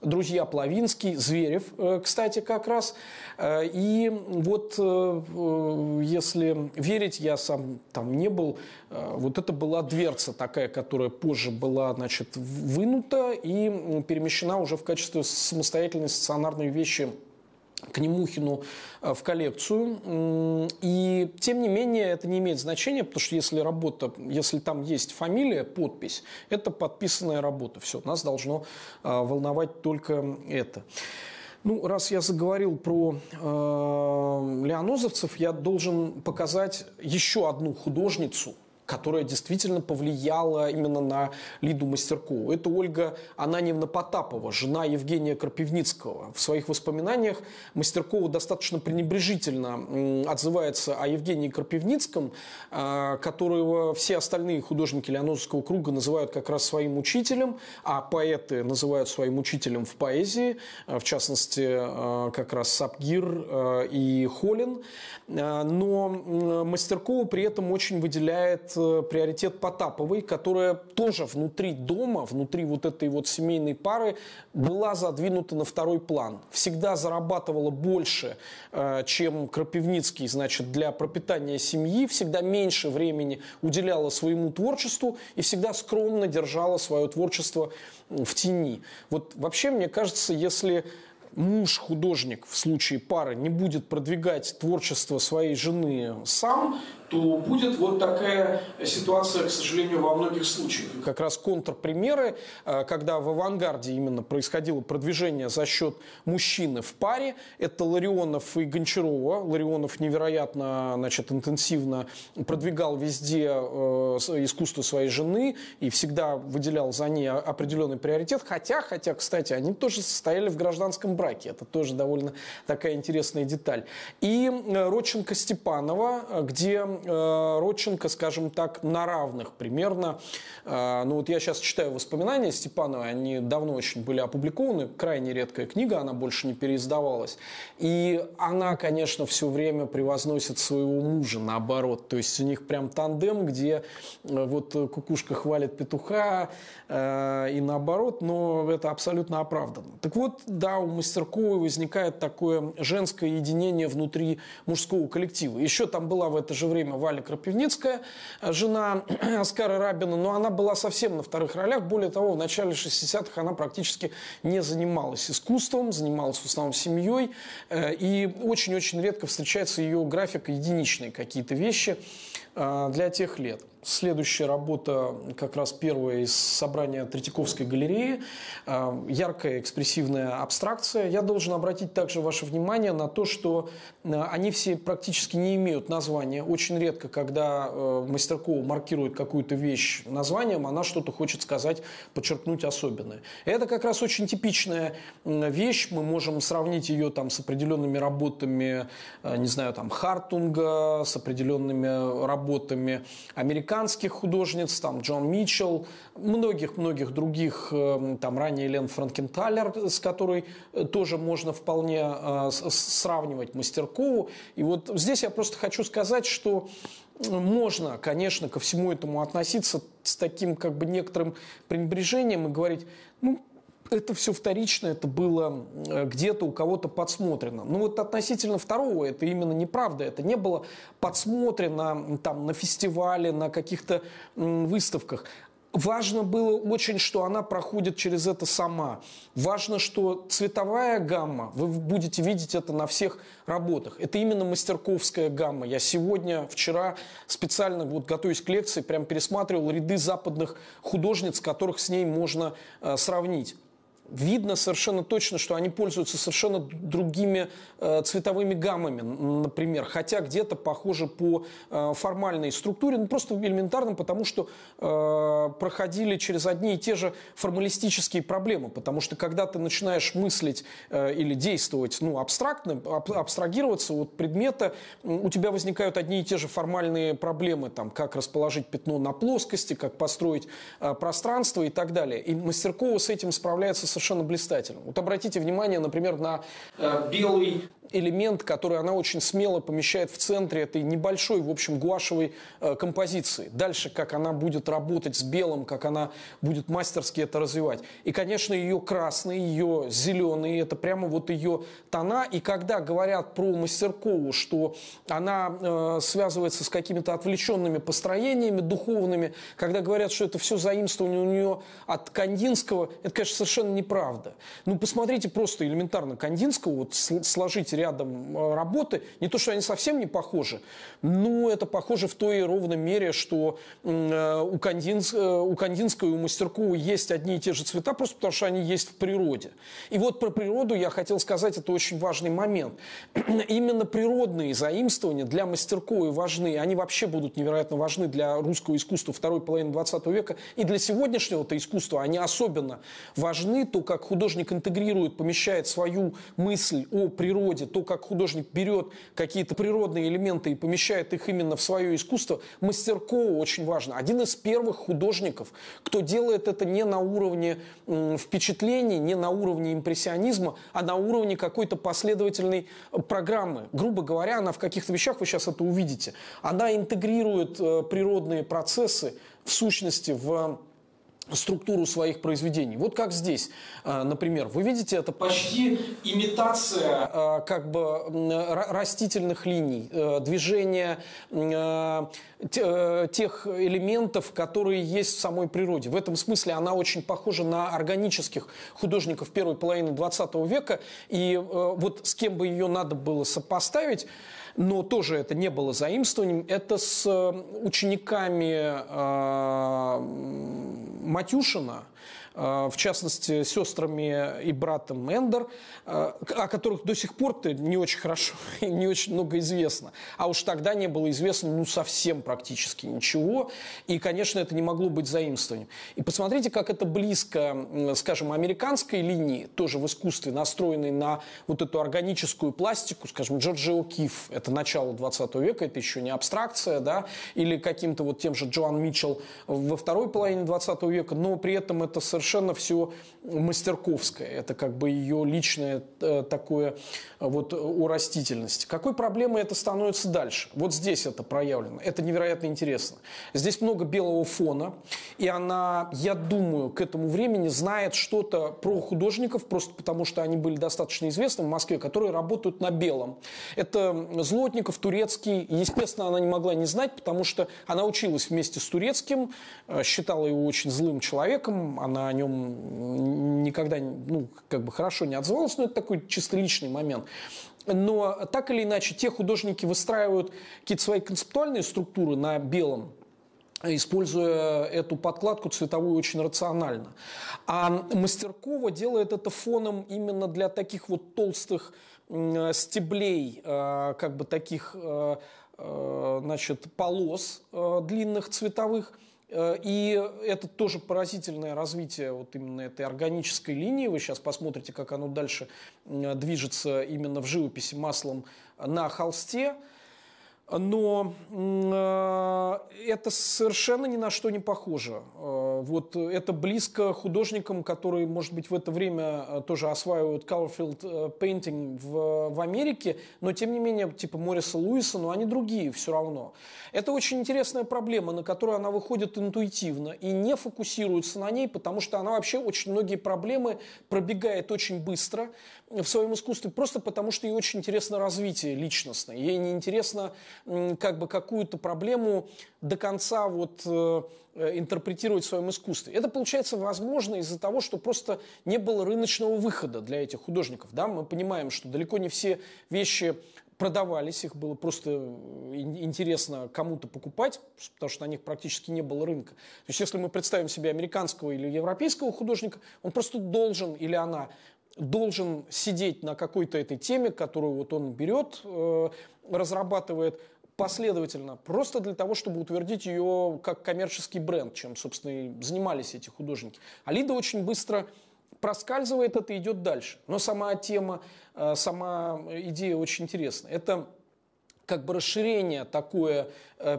друзья, Плавинский, Зверев, кстати, как раз. И вот, если верить, я сам там не был, вот это была дверца такая, которая позже была, значит, вынута и перемещена уже в качестве самостоятельной стационарной вещи к Немухину в коллекцию. И тем не менее это не имеет значения, потому что если работа, если там есть фамилия, подпись, это подписанная работа. Все, нас должно волновать только это. Ну, раз я заговорил про э, лианозовцев, я должен показать еще одну художницу, которая действительно повлияла именно на Лиду Мастеркову. Это Ольга Ананьевна Потапова, жена Евгения Карпивницкого. В своих воспоминаниях Мастеркова достаточно пренебрежительно отзывается о Евгении Карпивницком, которого все остальные художники лианозовского круга называют как раз своим учителем, а поэты называют своим учителем в поэзии, в частности, как раз Сапгир и Холин. Но Мастеркова при этом очень выделяет приоритет Потаповой, которая тоже внутри дома, внутри вот этой вот семейной пары была задвинута на второй план. Всегда зарабатывала больше, чем Карпивницкий, значит, для пропитания семьи, всегда меньше времени уделяла своему творчеству и всегда скромно держала свое творчество в тени. Вот вообще, мне кажется, если муж-художник в случае пары не будет продвигать творчество своей жены сам, то будет вот такая ситуация, к сожалению, во многих случаях. Как раз контрпримеры, когда в авангарде именно происходило продвижение за счет мужчины в паре, это Ларионов и Гончарова. Ларионов невероятно, значит, интенсивно продвигал везде искусство своей жены и всегда выделял за ней определенный приоритет. Хотя, хотя, кстати, они тоже состояли в гражданском браке. Это тоже довольно такая интересная деталь. И Родченко-Степанова, где Родченко, скажем так, на равных примерно. Ну вот я сейчас читаю воспоминания Степановой, они давно очень были опубликованы, крайне редкая книга, она больше не переиздавалась. И она, конечно, все время превозносит своего мужа, наоборот. То есть у них прям тандем, где вот кукушка хвалит петуха и наоборот, но это абсолютно оправдано. Так вот, да, у Мастерковой возникает такое женское единение внутри мужского коллектива. Еще там была в это же время Валя Крапивницкая, жена Оскара Рабина, но она была совсем на вторых ролях. Более того, в начале шестидесятых она практически не занималась искусством, занималась в основном семьей, и очень-очень редко встречается ее графика, единичные какие-то вещи для тех лет. Следующая работа, как раз первая из собрания Третьяковской галереи, яркая экспрессивная абстракция. Я должен обратить также ваше внимание на то, что они все практически не имеют названия. Очень редко, когда Мастеркова маркирует какую-то вещь названием, она что-то хочет сказать, подчеркнуть особенное. Это как раз очень типичная вещь. Мы можем сравнить ее там с определенными работами, не знаю, там Хартунга, с определенными работами американцев, американских художниц, там Джон Митчелл, многих-многих других, там ранее Элен Франкенталер, с которой тоже можно вполне сравнивать Мастеркову. И вот здесь я просто хочу сказать, что можно, конечно, ко всему этому относиться с таким как бы некоторым пренебрежением и говорить, ну, это все вторично, это было где-то у кого-то подсмотрено. Но вот относительно второго это именно неправда. Это не было подсмотрено там, на фестивале, на каких-то выставках. Важно было очень, что она проходит через это сама. Важно, что цветовая гамма, вы будете видеть это на всех работах. Это именно мастерковская гамма. Я сегодня, вчера специально, вот, готовясь к лекции, прям пересматривал ряды западных художниц, которых с ней можно э, сравнить. Видно совершенно точно, что они пользуются совершенно другими э, цветовыми гаммами, например. Хотя где-то похоже по э, формальной структуре, ну, просто элементарно, потому что э, проходили через одни и те же формалистические проблемы. Потому что когда ты начинаешь мыслить э, или действовать ну, абстрактно, аб абстрагироваться от предмета, э, у тебя возникают одни и те же формальные проблемы. Там, как расположить пятно на плоскости, как построить э, пространство и так далее. И Мастеркова с этим справляется совершенно совершенно блистательно. Вот обратите внимание, например, на э, белый элемент, который она очень смело помещает в центре этой небольшой, в общем, гуашевой э, композиции. Дальше, как она будет работать с белым, как она будет мастерски это развивать. И, конечно, ее красный, ее зеленый, это прямо вот ее тона. И когда говорят про Мастеркову, что она э, связывается с какими-то отвлеченными построениями духовными, когда говорят, что это все заимствование у нее от Кандинского, это, конечно, совершенно неправильно. Правда. Ну, посмотрите просто элементарно Кандинского, вот сложите рядом работы, не то, что они совсем не похожи, но это похоже в той ровной мере, что у, Кандинс, у Кандинского и у Мастеркова есть одни и те же цвета, просто потому что они есть в природе. И вот про природу я хотел сказать, это очень важный момент. Именно природные заимствования для Мастерковой важны, они вообще будут невероятно важны для русского искусства второй половины двадцатого века, и для сегодняшнего-то искусства они особенно важны. То, как художник интегрирует, помещает свою мысль о природе, то, как художник берет какие-то природные элементы и помещает их именно в свое искусство, Мастеркова очень важно. Один из первых художников, кто делает это не на уровне впечатлений, не на уровне импрессионизма, а на уровне какой-то последовательной программы. Грубо говоря, она в каких-то вещах, вы сейчас это увидите, она интегрирует природные процессы в сущности, в структуру своих произведений. Вот как здесь, например, вы видите, это почти имитация как бы растительных линий, движения тех элементов, которые есть в самой природе. В этом смысле она очень похожа на органических художников первой половины двадцатого века. И вот с кем бы ее надо было сопоставить, но тоже это не было заимствованием, это с учениками Матюшина, в частности, сестрами и братом Эндер, о которых до сих пор не очень хорошо и не очень много известно. А уж тогда не было известно ну, совсем практически ничего. И, конечно, это не могло быть заимствованием. И посмотрите, как это близко, скажем, американской линии, тоже в искусстве, настроенной на вот эту органическую пластику, скажем, Джорджио Киф, это начало двадцатого века, это еще не абстракция, да, или каким-то вот тем же Джоан Митчелл во второй половине двадцатого века, но при этом это совершенно совершенно все мастерковское. Это как бы ее личное э, такое вот о растительности. Какой проблемой это становится дальше? Вот здесь это проявлено. Это невероятно интересно. Здесь много белого фона. И она, я думаю, к этому времени знает что-то про художников, просто потому что они были достаточно известны в Москве, которые работают на белом. Это Злотников, Турецкий. Естественно, она не могла не знать, потому что она училась вместе с Турецким, э, считала его очень злым человеком. Она о нем никогда ну, как бы хорошо не отзывалась, но это такой чисто личный момент. Но так или иначе, те художники выстраивают какие-то свои концептуальные структуры на белом, используя эту подкладку цветовую очень рационально. А Мастеркова делает это фоном именно для таких вот толстых стеблей, как бы таких значит, полос длинных цветовых. И это тоже поразительное развитие вот именно этой органической линии. Вы сейчас посмотрите, как оно дальше движется именно в живописи маслом на холсте. Но это совершенно ни на что не похоже. Вот это близко художникам, которые, может быть, в это время тоже осваивают color-field painting в, в Америке, но тем не менее, типа Морриса Луиса, но они другие все равно. Это очень интересная проблема, на которую она выходит интуитивно и не фокусируется на ней, потому что она вообще очень многие проблемы пробегает очень быстро в своем искусстве, просто потому что ей очень интересно развитие личностное, ей не интересно как бы какую-то проблему до конца вот интерпретировать в своем искусстве. Это получается возможно из-за того, что просто не было рыночного выхода для этих художников. Да? Мы понимаем, что далеко не все вещи продавались, их было просто интересно кому-то покупать, потому что на них практически не было рынка. То есть если мы представим себе американского или европейского художника, он просто должен или она должен сидеть на какой-то этой теме, которую вот он берет, разрабатывает последовательно, просто для того, чтобы утвердить ее как коммерческий бренд, чем, собственно, и занимались эти художники. А Лида очень быстро проскальзывает это и идет дальше. Но сама тема, сама идея очень интересна. Это как бы расширение такое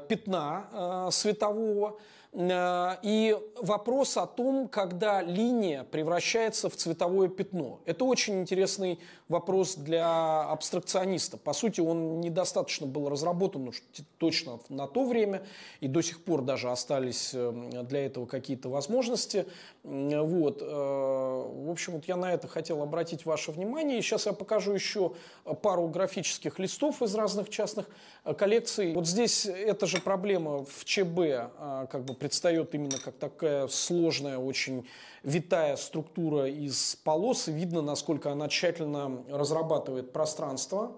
пятна светового и вопрос о том, когда линия превращается в цветовое пятно. Это очень интересный вопрос для абстракциониста. По сути, он недостаточно был разработан точно на то время, и до сих пор даже остались для этого какие-то возможности. Вот. В общем, вот я на это хотел обратить ваше внимание. И сейчас я покажу еще пару графических листов из разных частных коллекций. Вот здесь эта же проблема в ЧБ как бы предстает именно как такая сложная, очень витая структура из полос. Видно, насколько она тщательно разрабатывает пространство.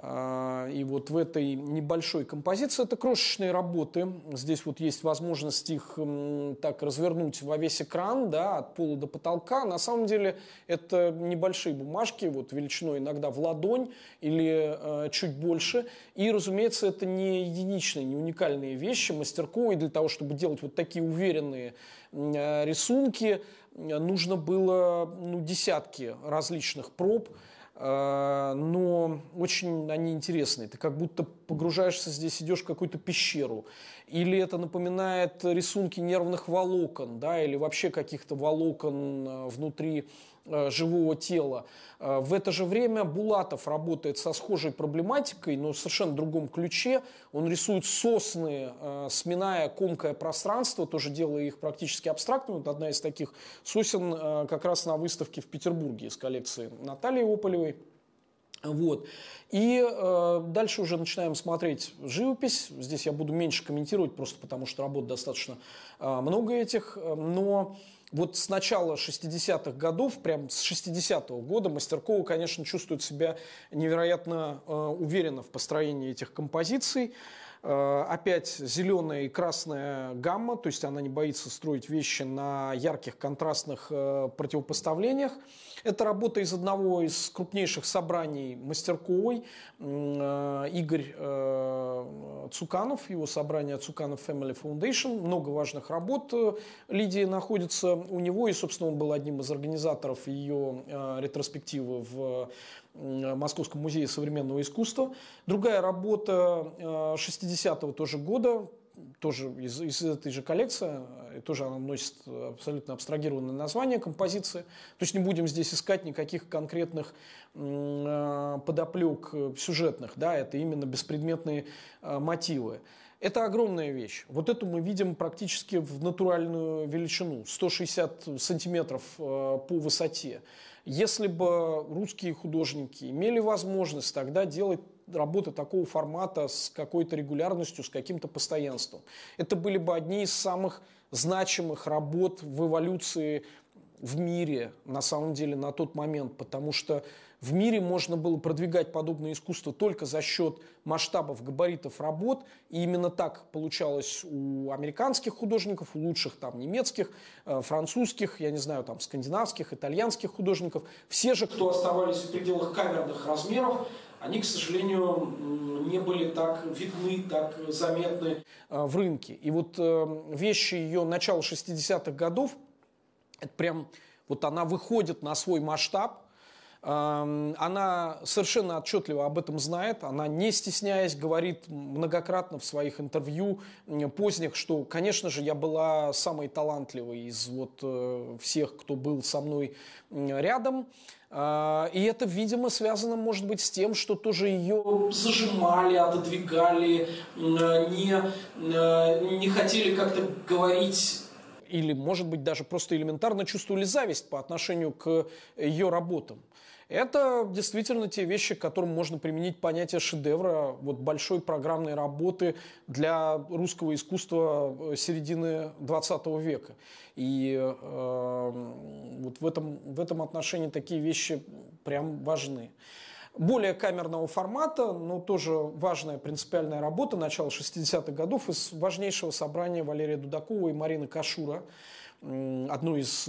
И вот в этой небольшой композиции это крошечные работы. Здесь вот есть возможность их так развернуть во весь экран, да, от пола до потолка. На самом деле это небольшие бумажки, вот величиной иногда в ладонь или э, чуть больше. И, разумеется, это не единичные, не уникальные вещи. Мастерковой для того, чтобы делать вот такие уверенные э, рисунки, нужно было ну, десятки различных проб. Но очень они интересные. Ты как будто погружаешься здесь, идешь в какую-то пещеру. Или это напоминает рисунки нервных волокон, да, или вообще каких-то волокон внутри живого тела. В это же время Булатов работает со схожей проблематикой, но в совершенно другом ключе. Он рисует сосны, сминая комкое пространство, тоже делая их практически абстрактными. Вот одна из таких сосен как раз на выставке в Петербурге из коллекции Натальи Опалевой. Вот. И э, дальше уже начинаем смотреть живопись. Здесь я буду меньше комментировать, просто потому что работ достаточно э, много этих. Но вот с начала шестидесятых годов, прям с шестидесятого года, Мастеркова, конечно, чувствует себя невероятно э, уверенно в построении этих композиций. Э, опять зеленая и красная гамма, то есть она не боится строить вещи на ярких контрастных э, противопоставлениях. Это работа из одного из крупнейших собраний Мастерковой, Игорь Цуканов, его собрание Цуканов Family Foundation. Много важных работ Лидии находится у него, и, собственно, он был одним из организаторов ее ретроспективы в Московском музее современного искусства. Другая работа шестидесятого тоже года, тоже из, из этой же коллекции, и тоже она носит абсолютно абстрагированное название композиции. То есть не будем здесь искать никаких конкретных э, подоплек сюжетных, да, это именно беспредметные э, мотивы. Это огромная вещь. Вот эту мы видим практически в натуральную величину, сто шестьдесят сантиметров э, по высоте. Если бы русские художники имели возможность тогда делать работы такого формата с какой-то регулярностью, с каким-то постоянством. Это были бы одни из самых значимых работ в эволюции в мире, на самом деле, на тот момент, потому что в мире можно было продвигать подобное искусство только за счет масштабов, габаритов работ, и именно так получалось у американских художников, у лучших там немецких, французских, я не знаю, там скандинавских, итальянских художников. Все же, кто оставались в пределах камерных размеров, они, к сожалению, не были так видны, так заметны в рынке. И вот вещи ее начала шестидесятых годов, это прям вот она выходит на свой масштаб, Она совершенно отчетливо об этом знает, она, не стесняясь, говорит многократно в своих интервью поздних, что, конечно же, я была самой талантливой из вот всех, кто был со мной рядом. И это, видимо, связано, может быть, с тем, что тоже ее зажимали, отодвигали, не, не хотели как-то говорить... Или, может быть, даже просто элементарно чувствовали зависть по отношению к ее работам. Это действительно те вещи, к которым можно применить понятие шедевра, вот большой программной работы для русского искусства середины двадцатого века. И э, вот в этом, в этом отношении такие вещи прям важны. Более камерного формата, но тоже важная принципиальная работа начала шестидесятых годов из важнейшего собрания Валерия Дудакова и Марины Кашура. Одно из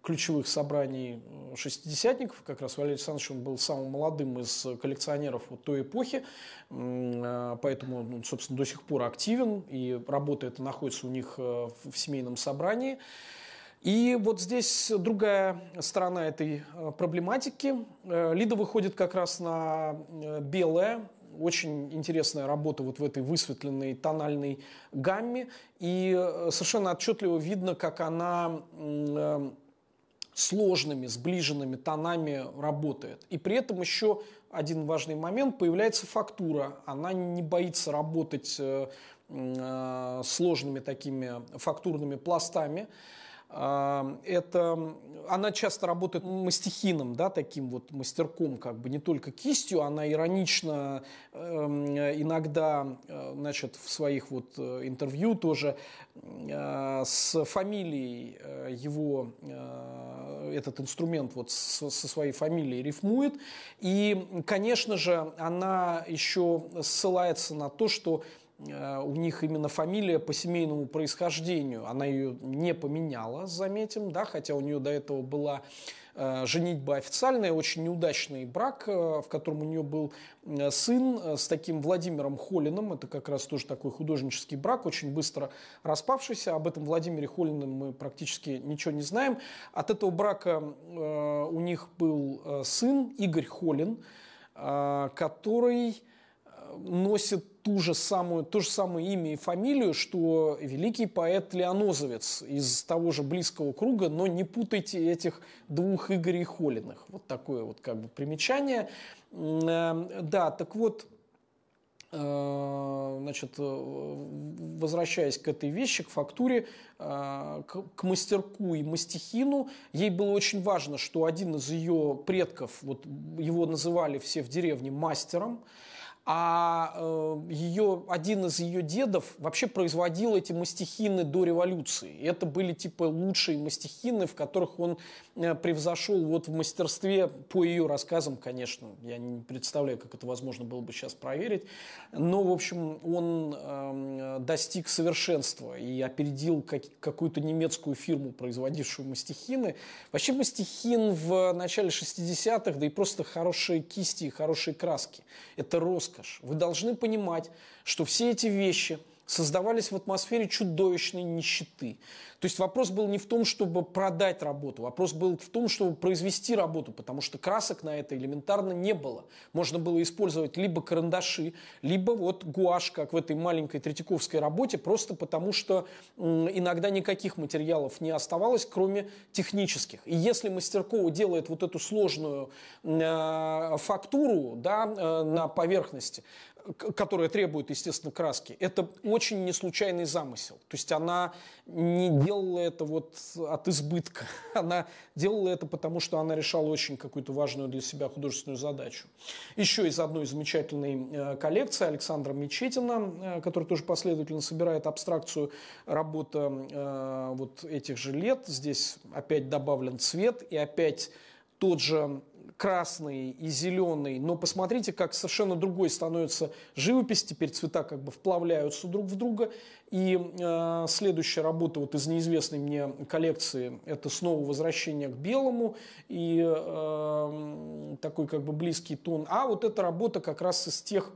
ключевых собраний шестидесятников, как раз Валерий Александрович, он был самым молодым из коллекционеров вот той эпохи, поэтому, собственно, до сих пор активен, и работа эта находится у них в семейном собрании. И вот здесь другая сторона этой проблематики. Лида выходит как раз на белое. Очень интересная работа вот в этой высветленной тональной гамме. И совершенно отчетливо видно, как она сложными, сближенными тонами работает. И при этом еще один важный момент. Появляется фактура. Она не боится работать сложными такими фактурными пластами. Это, она часто работает мастихином, да, таким вот мастерком, как бы не только кистью, она иронично иногда, значит, в своих вот интервью тоже с фамилией его, этот инструмент вот со своей фамилией рифмует. И, конечно же, она еще ссылается на то, что у них именно фамилия по семейному происхождению. Она ее не поменяла, заметим, да, хотя у нее до этого была э, женитьба официальная, очень неудачный брак, э, в котором у нее был э, сын э, с таким Владимиром Холиным. Это как раз тоже такой художнический брак, очень быстро распавшийся. Об этом Владимире Холине мы практически ничего не знаем. От этого брака э, у них был э, сын Игорь Холин, э, который носит ту же самую, то же самое имя и фамилию, что великий поэт Леонозовец из того же близкого круга, но не путайте этих двух Игорей Холиных. Вот такое вот как бы примечание. Да, так вот, значит, возвращаясь к этой вещи, к фактуре, к мастерку и мастихину, ей было очень важно, что один из ее предков, вот его называли все в деревне мастером, а ее, один из ее дедов вообще производил эти мастихины до революции. Это были типа лучшие мастихины, в которых он превзошел вот в мастерстве, по ее рассказам, конечно. Я не представляю, как это возможно было бы сейчас проверить. Но, в общем, он достиг совершенства и опередил как, какую-то немецкую фирму, производившую мастихины. Вообще мастихин в начале шестидесятых, да и просто хорошие кисти и хорошие краски. Это рост. Вы должны понимать, что все эти вещи создавались в атмосфере чудовищной нищеты. То есть вопрос был не в том, чтобы продать работу, вопрос был в том, чтобы произвести работу, потому что красок на это элементарно не было. Можно было использовать либо карандаши, либо вот гуашь, как в этой маленькой Третьяковской работе, просто потому что иногда никаких материалов не оставалось, кроме технических. И если Мастеркова делает вот эту сложную э, фактуру, да, э, на поверхности, которая требует, естественно, краски, это очень неслучайный замысел. То есть она не делала это вот от избытка. Она делала это потому, что она решала очень какую-то важную для себя художественную задачу. Еще из одной замечательной коллекции Александра Мечетина, который тоже последовательно собирает абстракцию, работа вот этих же лет. Здесь опять добавлен цвет и опять тот же красный и зеленый, но посмотрите, как совершенно другой становится живопись, теперь цвета как бы вплавляются друг в друга. И э, следующая работа вот из неизвестной мне коллекции, это снова возвращение к белому и э, такой как бы близкий тон. А вот эта работа как раз из тех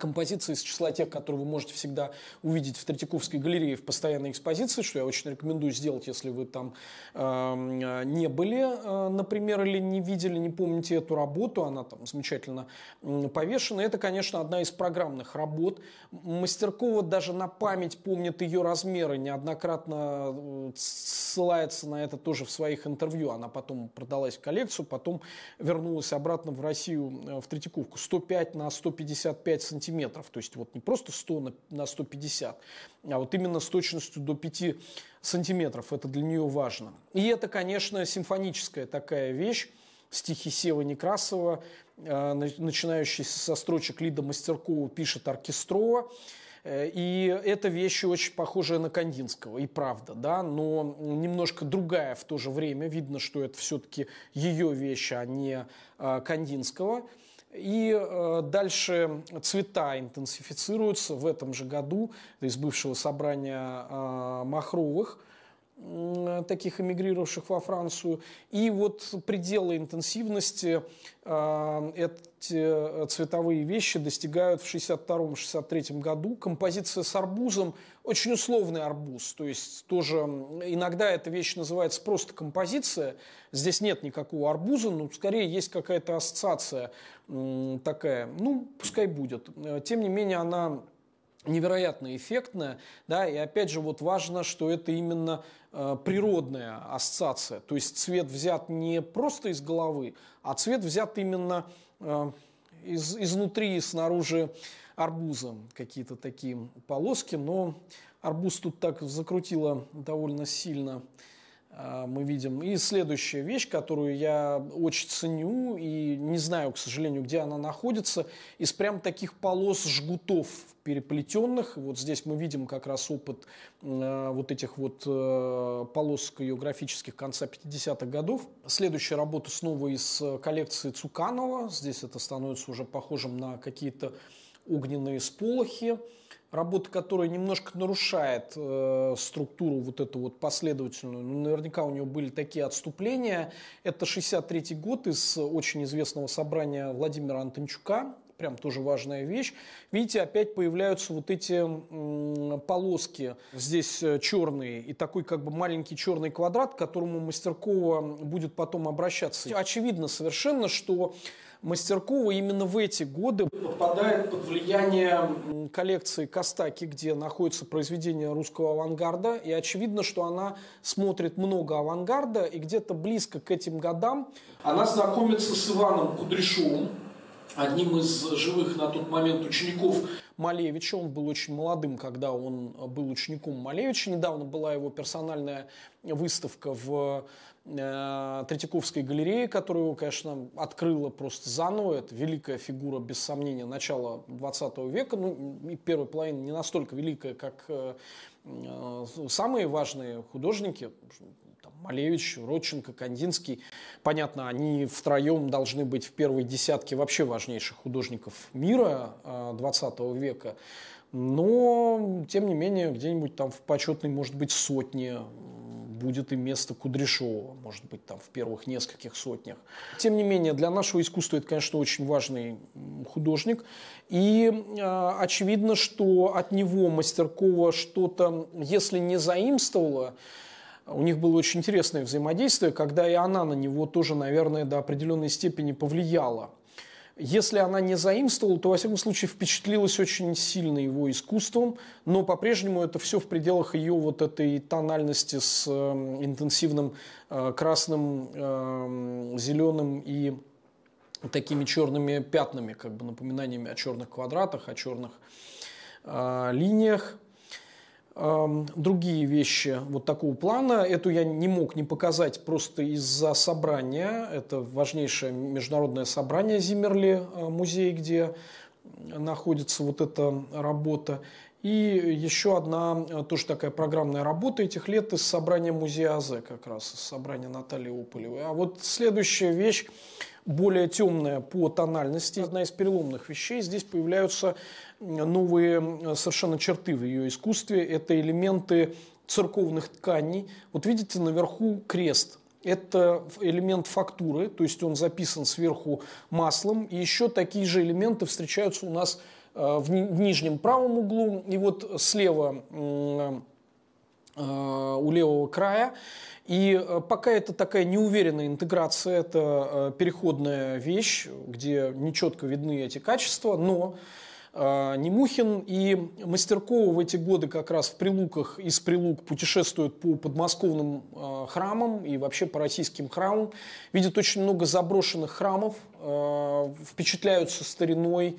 композиции из числа тех, которые вы можете всегда увидеть в Третьяковской галерее в постоянной экспозиции, что я очень рекомендую сделать, если вы там э, не были, э, например, или не видели, не помните эту работу, она там замечательно э, повешена. Это, конечно, одна из программных работ. Мастеркова даже на память помнит ее размеры, неоднократно ссылается на это тоже в своих интервью. Она потом продалась в коллекцию, потом вернулась обратно в Россию, э, в Третьяковку. сто пять на сто пятьдесят пять сантиметров. сантиметров, то есть вот не просто сто на сто пятьдесят, а вот именно с точностью до пяти сантиметров, это для нее важно. И это, конечно, симфоническая такая вещь, стихи Севы Некрасова, начинающиеся со строчек Лида Мастеркова пишет Оркестрова, и это вещи очень похожие на Кандинского, и правда, да, но немножко другая в то же время, видно, что это все-таки ее вещи, а не Кандинского. И э, дальше цвета интенсифицируются в этом же году, из бывшего собрания э, Махровых, э, таких эмигрировавших во Францию. И вот пределы интенсивности э, эти цветовые вещи достигают в шестьдесят втором — шестьдесят третьем году. Композиция с арбузом, очень условный арбуз, то есть тоже иногда эта вещь называется просто композиция, здесь нет никакого арбуза, но скорее есть какая-то ассоциация такая, ну, пускай будет. Тем не менее, она невероятно эффектная, да, и опять же, вот важно, что это именно э, природная ассоциация, то есть цвет взят не просто из головы, а цвет взят именно э, из, изнутри и снаружи арбуза, какие-то такие полоски, но арбуз тут так закрутило довольно сильно. Мы видим. И следующая вещь, которую я очень ценю и не знаю, к сожалению, где она находится, из прям таких полос жгутов переплетенных. Вот здесь мы видим как раз опыт э, вот этих вот э, полос географических конца пятидесятых годов. Следующая работа снова из коллекции Цуканова. Здесь это становится уже похожим на какие-то огненные сполохи. Работа, которая немножко нарушает э, структуру вот эту вот последовательную, ну, наверняка у нее были такие отступления. Это шестьдесят третий год из очень известного собрания Владимира Антончука, прям тоже важная вещь. Видите, опять появляются вот эти э, полоски, здесь черные и такой как бы маленький черный квадрат, к которому Мастеркова будет потом обращаться. Очевидно совершенно, что Мастеркова именно в эти годы попадает под влияние коллекции Костаки, где находятся произведения русского авангарда. И очевидно, что она смотрит много авангарда, и где-то близко к этим годам она знакомится с Иваном Кудряшовым, одним из живых на тот момент учеников Малевича. Он был очень молодым, когда он был учеником Малевича. Недавно была его персональная выставка в э, Третьяковской галерее, которую, конечно, открыла просто заново. Это великая фигура, без сомнения, начала двадцатого века. Ну, и первая половина не настолько великая, как э, э, самые важные художники. Малевич, Родченко, Кандинский. Понятно, они втроем должны быть в первой десятке вообще важнейших художников мира двадцатого века. Но, тем не менее, где-нибудь там в почетной, может быть, сотне будет и место Кудряшова, может быть, там в первых нескольких сотнях. Тем не менее, для нашего искусства это, конечно, очень важный художник. И э, очевидно, что от него Мастеркова что-то, если не заимствовала, у них было очень интересное взаимодействие, когда и она на него тоже, наверное, до определенной степени повлияла. Если она не заимствовала, то, во всяком случае, впечатлилась очень сильно его искусством, но по-прежнему это все в пределах ее вот этой тональности с интенсивным красным, зеленым и такими черными пятнами, как бы напоминаниями о черных квадратах, о черных линиях. Другие вещи вот такого плана, эту я не мог не показать просто из-за собрания, это важнейшее международное собрание Зимерли, музей, где находится вот эта работа. И еще одна тоже такая программная работа этих лет из собрания музея АЗ, как раз из собрания Натальи Опалевой. А вот следующая вещь, более темная по тональности, одна из переломных вещей. Здесь появляются новые совершенно черты в ее искусстве. Это элементы церковных тканей. Вот видите, наверху крест. Это элемент фактуры, то есть он записан сверху маслом. И еще такие же элементы встречаются у нас в нижнем правом углу, и вот слева у левого края. И пока это такая неуверенная интеграция, это переходная вещь, где нечетко видны эти качества, но Немухин и Мастеркова в эти годы как раз в прилуках, из прилук путешествуют по подмосковным храмам и вообще по российским храмам, видят очень много заброшенных храмов, впечатляются стариной,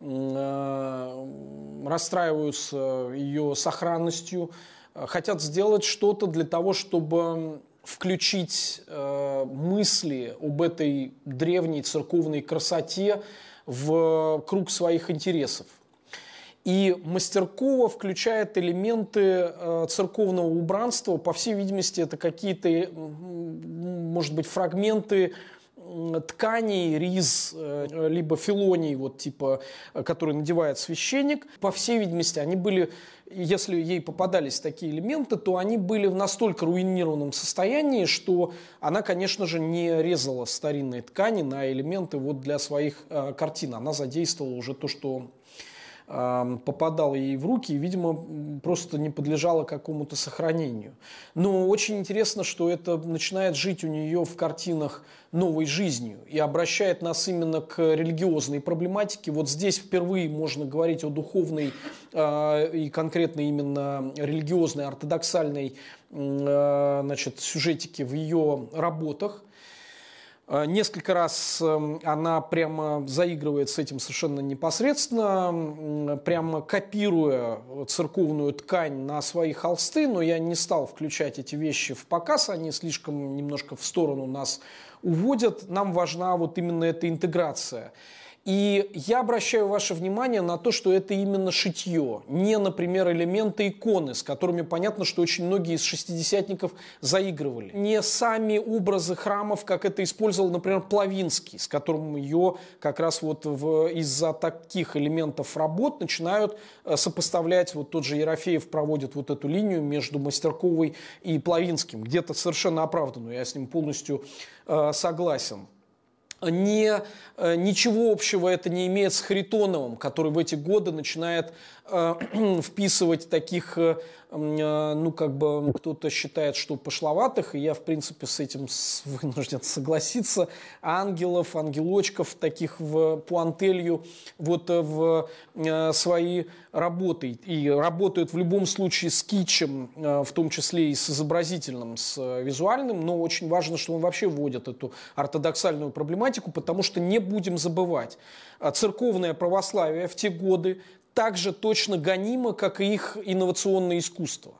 расстраиваются ее сохранностью, хотят сделать что-то для того, чтобы включить мысли об этой древней церковной красоте в круг своих интересов. И Мастеркова включает элементы церковного убранства, по всей видимости, это какие-то, может быть, фрагменты тканей, риз, либо филоний, вот, типа, который надевает священник. По всей видимости, они были, если ей попадались такие элементы, то они были в настолько руинированном состоянии, что она, конечно же, не резала старинные ткани на элементы вот для своих э, картин. Она задействовала уже то, что э, попадало ей в руки, и, видимо, просто не подлежало какому-то сохранению. Но очень интересно, что это начинает жить у нее в картинах новой жизнью и обращает нас именно к религиозной проблематике. Вот здесь впервые можно говорить о духовной э, и конкретно именно религиозной, ортодоксальной э, значит, сюжетике в ее работах. Э, несколько раз э, она прямо заигрывает с этим совершенно непосредственно, э, прямо копируя церковную ткань на свои холсты, но я не стал включать эти вещи в показ, они слишком немножко в сторону нас уводят, нам важна вот именно эта интеграция. И я обращаю ваше внимание на то, что это именно шитье, не, например, элементы иконы, с которыми понятно, что очень многие из шестидесятников заигрывали. Не сами образы храмов, как это использовал, например, Плавинский, с которым ее как раз вот из-за таких элементов работ начинают сопоставлять. Вот тот же Ерофеев проводит вот эту линию между Мастерковой и Плавинским, где-то совершенно оправданную, я с ним полностью э, согласен. Не, ничего общего это не имеет с Харитоновым, который в эти годы начинает э, вписывать таких, э, ну как бы кто-то считает, что пошловатых, и я в принципе с этим вынужден согласиться, ангелов, ангелочков, таких в пуантелью вот в э, свои работы. И работают в любом случае с китчем, э, в том числе и с изобразительным, с э, визуальным, но очень важно, что он вообще вводит эту ортодоксальную проблематику, потому что не будем забывать, церковное православие в те годы также точно гонимо, как и их инновационное искусство.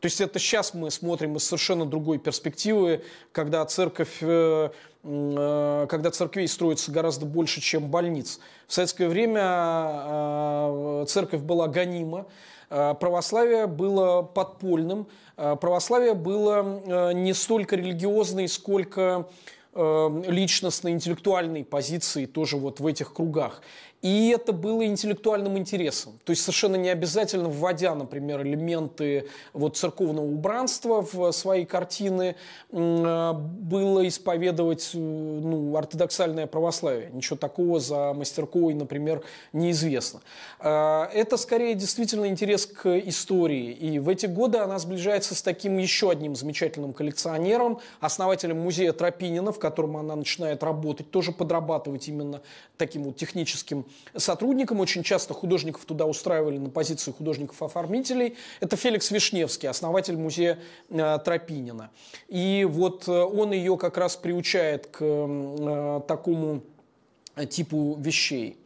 То есть это сейчас мы смотрим из совершенно другой перспективы, когда церковь, когда церквей строится гораздо больше, чем больниц. В советское время церковь была гонима, православие было подпольным, православие было не столько религиозной, сколько личностной, интеллектуальной позиции тоже вот в этих кругах. И это было интеллектуальным интересом. То есть совершенно не обязательно, вводя, например, элементы вот церковного убранства в свои картины, было исповедовать ну, ортодоксальное православие. Ничего такого за Мастерковой, например, неизвестно. Это скорее действительно интерес к истории. И в эти годы она сближается с таким еще одним замечательным коллекционером, основателем музея Тропинина, в котором она начинает работать, тоже подрабатывать именно таким вот техническим сотрудникам. Очень часто художников туда устраивали на позиции художников-оформителей. Это Феликс Вишневский, основатель музея э, Тропинина. И вот э, он ее как раз приучает к э, такому типу вещей.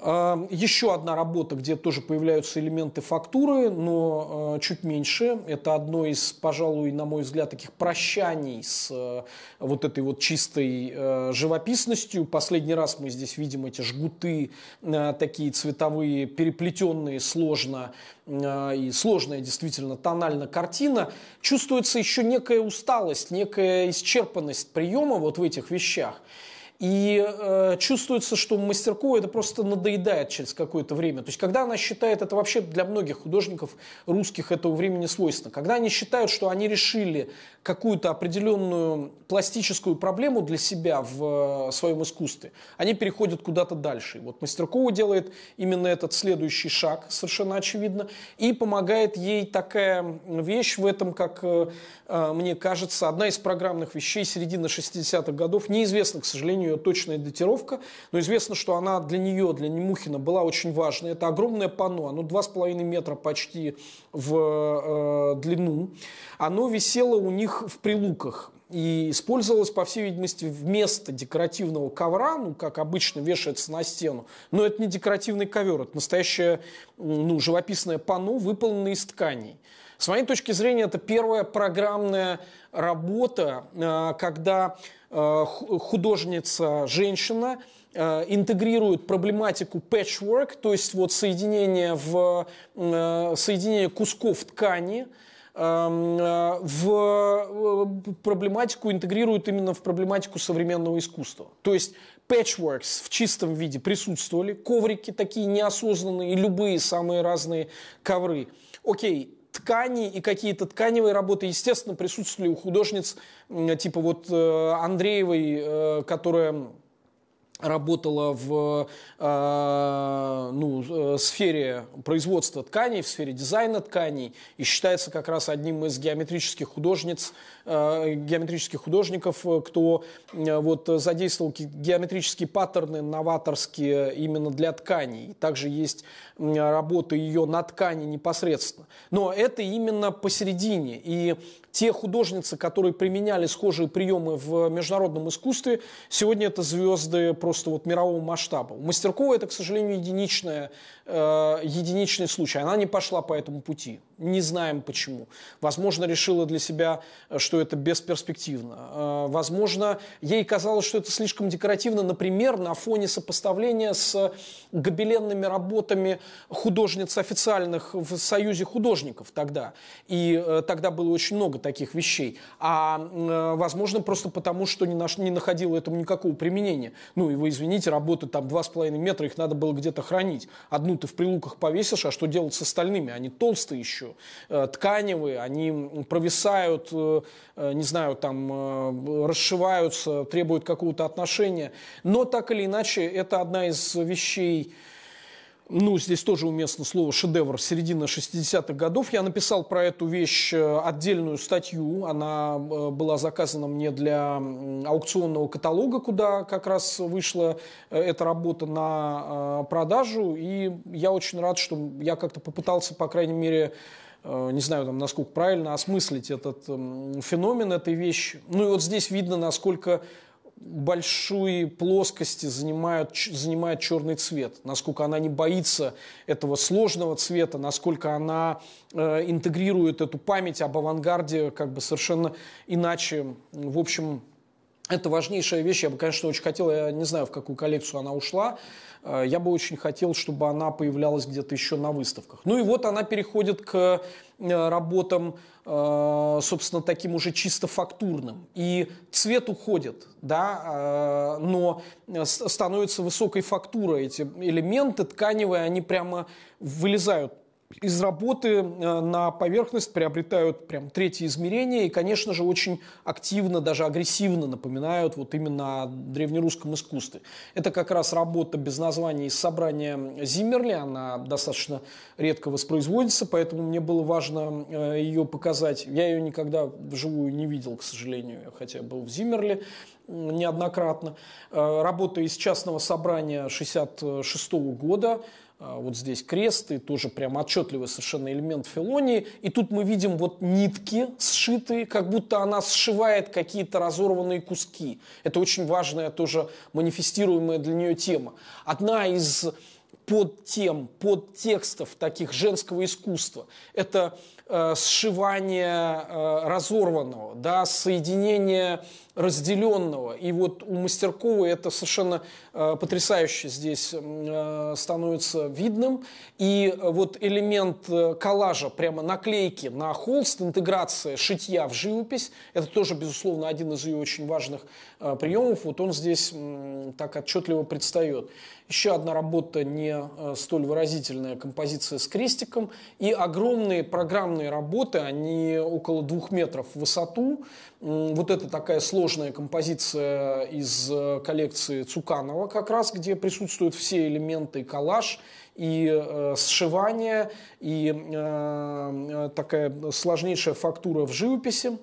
Э, еще одна работа, где тоже появляются элементы фактуры, но э, чуть меньше. Это одно из, пожалуй, на мой взгляд, таких прощаний с э, вот этой вот чистой э, живописностью. Последний раз мы здесь видим эти жгуты, э, такие цветовые, переплетенные сложно, э, и сложная действительно тонально картина. Чувствуется еще некая усталость, некая исчерпанность приема вот в этих вещах. И э, чувствуется, что Мастеркова это просто надоедает через какое-то время. То есть, когда она считает, это вообще для многих художников русских этого времени свойственно, когда они считают, что они решили какую-то определенную пластическую проблему для себя в э, своем искусстве, они переходят куда-то дальше. И вот Мастеркова делает именно этот следующий шаг, совершенно очевидно, и помогает ей такая вещь в этом, как, э, э, мне кажется, одна из программных вещей середины шестидесятых годов, неизвестна, к сожалению, ее точная датировка, но известно, что она для нее, для Немухина, была очень важной. Это огромное панно, оно два с половиной метра почти в э, длину. Оно висело у них в Прилуках и использовалось, по всей видимости, вместо декоративного ковра, ну, как обычно вешается на стену. Но это не декоративный ковер, это настоящее, ну, живописное панно, выполненное из тканей. С моей точки зрения, это первая программная работа, когда художница, женщина, интегрирует проблематику patchwork, то есть вот соединение, в, соединение кусков ткани, в проблематику интегрируют именно в проблематику современного искусства. То есть пэтчворкс в чистом виде присутствовали, коврики такие неосознанные, любые самые разные ковры. Окей. Ткани и какие-то тканевые работы, естественно, присутствовали у художниц, типа вот Андреевой, которая работала в ну, сфере производства тканей, в сфере дизайна тканей, и считается как раз одним из геометрических художниц, геометрических художников, кто вот задействовал геометрические паттерны новаторские именно для тканей. Также есть работы ее на ткани непосредственно. Но это именно посередине. И те художницы, которые применяли схожие приемы в международном искусстве, сегодня это звезды просто вот мирового масштаба. У Мастерковой это, к сожалению, единичная, э, единичный случай. Она не пошла по этому пути. Не знаем почему. Возможно, решила для себя, что это бесперспективно. Э, возможно, ей казалось, что это слишком декоративно, например, на фоне сопоставления с гобеленными работами художниц официальных в Союзе художников тогда. И э, тогда было очень много таких вещей, а возможно просто потому, что не, наш, не находила этому никакого применения. Ну и вы извините, работы там два с половиной метра, их надо было где-то хранить. Одну ты в Прилуках повесишь, а что делать с остальными? Они толстые еще, тканевые, они провисают, не знаю, там расшиваются, требуют какого-то отношения. Но так или иначе, это одна из вещей, ну, здесь тоже уместно слово «шедевр», середина шестидесятых годов. Я написал про эту вещь отдельную статью. Она была заказана мне для аукционного каталога, куда как раз вышла эта работа на продажу. И я очень рад, что я как-то попытался, по крайней мере, не знаю, там, насколько правильно, осмыслить этот феномен, этой вещи. Ну и вот здесь видно, насколько большие плоскости занимают, занимает черный цвет, насколько она не боится этого сложного цвета, насколько она э, интегрирует эту память об авангарде как бы совершенно иначе. В общем, это важнейшая вещь. Я бы, конечно, очень хотел, я не знаю, в какую коллекцию она ушла, э, я бы очень хотел, чтобы она появлялась где-то еще на выставках. Ну и вот она переходит к э, работам, собственно, таким уже чисто фактурным. И цвет уходит, да, но становится высокой фактурой. Эти элементы тканевые, они прямо вылезают из работы на поверхность, приобретают прям третье измерение и, конечно же, очень активно, даже агрессивно напоминают вот именно о древнерусском искусстве. Это как раз работа без названия из собрания Зимерли, она достаточно редко воспроизводится, поэтому мне было важно ее показать. Я ее никогда вживую не видел, к сожалению, хотя был в Зимерли неоднократно. Работа из частного собрания шестьдесят шестого года, вот здесь крест, и тоже прям отчетливый совершенно элемент филонии. И тут мы видим вот нитки сшитые, как будто она сшивает какие-то разорванные куски. Это очень важная тоже манифестируемая для нее тема. Одна из подтем, подтекстов таких женского искусства. Это э, сшивание э, разорванного, да, соединение разделенного. И вот у Мастерковой это совершенно э, потрясающе здесь э, становится видным. И вот элемент э, коллажа, прямо наклейки на холст, интеграция шитья в живопись, это тоже, безусловно, один из ее очень важных э, приемов. Вот он здесь э, так отчетливо предстает. Еще одна работа не столь выразительная, композиция с крестиком. И огромные программные работы, они около двух метров в высоту. Вот это такая сложная композиция из коллекции Цуканова как раз, где присутствуют все элементы: коллаж, и э, сшивание, и э, такая сложнейшая фактура в живописи.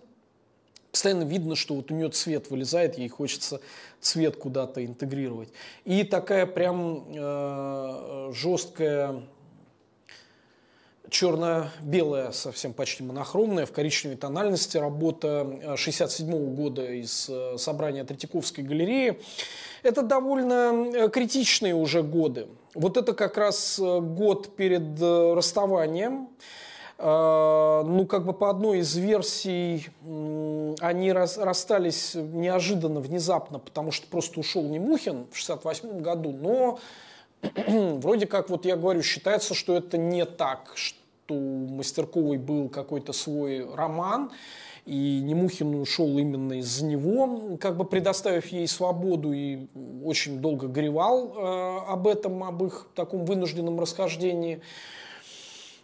Постоянно видно, что вот у нее цвет вылезает, ей хочется цвет куда-то интегрировать. И такая прям э, жесткая, черно-белая, совсем почти монохромная, в коричневой тональности работа тысяча девятьсот шестьдесят седьмого года из собрания Третьяковской галереи. Это довольно критичные уже годы. Вот это как раз год перед расставанием. Ну, как бы по одной из версий, они расстались неожиданно, внезапно, потому что просто ушел Немухин в шестьдесят восьмом году, но вроде как, вот я говорю, считается, что это не так, что у Мастерковой был какой-то свой роман, и Немухин ушел именно из-за него, как бы предоставив ей свободу, и очень долго горевал об этом, об их таком вынужденном расхождении.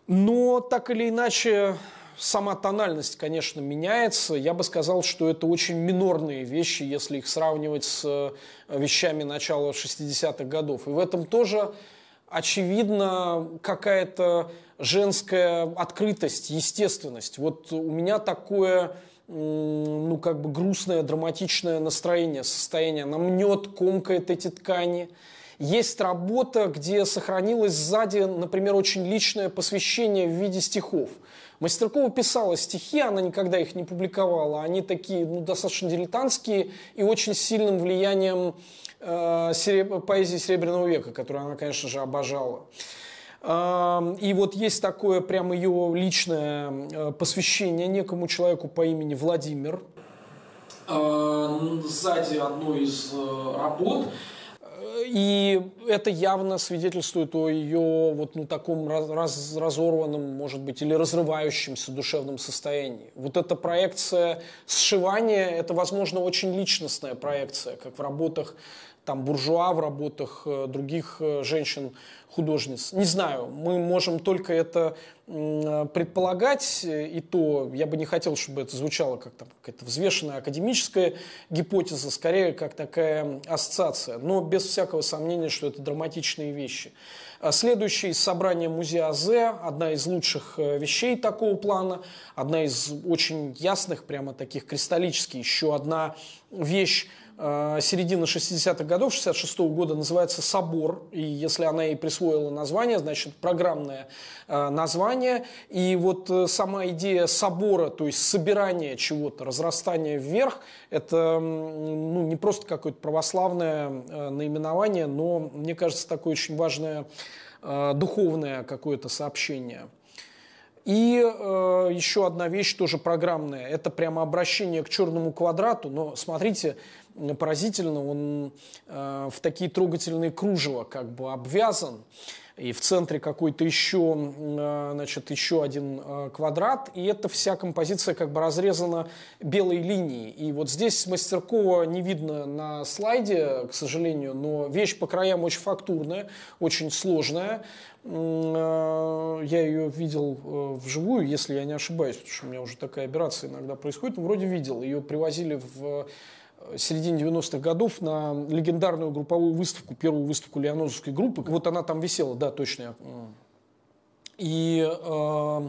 Но так или иначе, сама тональность, конечно, меняется. Я бы сказал, что это очень минорные вещи, если их сравнивать с вещами начала шестидесятых годов. И в этом тоже очевидно какая-то женская открытость, естественность. Вот у меня такое, ну, как бы грустное, драматичное настроение, состояние. Она мнет, комкает эти ткани. Есть работа, где сохранилось сзади, например, очень личное посвящение в виде стихов. Мастеркова писала стихи, она никогда их не публиковала. Они такие, ну, достаточно дилетантские и очень сильным влиянием э, сереб... поэзии Серебряного века, которую она, конечно же, обожала. Э, и вот есть такое прям ее личное посвящение некому человеку по имени Владимир. Сзади одной из работ. И это явно свидетельствует о ее вот, ну, таком раз, разорванном, может быть, или разрывающемся душевном состоянии. Вот эта проекция сшивания, это, возможно, очень личностная проекция, как в работах там, буржуа, в работах других женщин-художниц. Не знаю, мы можем только это предполагать, и то я бы не хотел, чтобы это звучало как какая-то взвешенная академическая гипотеза, скорее как такая ассоциация, но без всякого сомнения, что это драматичные вещи. Следующее собрание музея АЗЭ, одна из лучших вещей такого плана, одна из очень ясных, прямо таких кристаллических, еще одна вещь середины шестидесятых годов, шестьдесят шестого года, называется «Собор», и если она и присвоила название, значит, программное название, и вот сама идея собора, то есть собирание чего-то, разрастание вверх, это, ну, не просто какое-то православное наименование, но, мне кажется, такое очень важное духовное какое-то сообщение. И э, еще одна вещь, тоже программная, это прямо обращение к черному квадрату, но смотрите, поразительно, он э, в такие трогательные кружева как бы обвязан, и в центре какой-то еще, э, значит, еще один э, квадрат, и эта вся композиция как бы разрезана белой линией. И вот здесь Мастеркова не видно на слайде, к сожалению, но вещь по краям очень фактурная, очень сложная. Я ее видел вживую, если я не ошибаюсь, потому что у меня уже такая операция иногда происходит, но вроде видел. Ее привозили в середине девяностых годов на легендарную групповую выставку, первую выставку Леонозовской группы. Вот она там висела, да, точно. И э,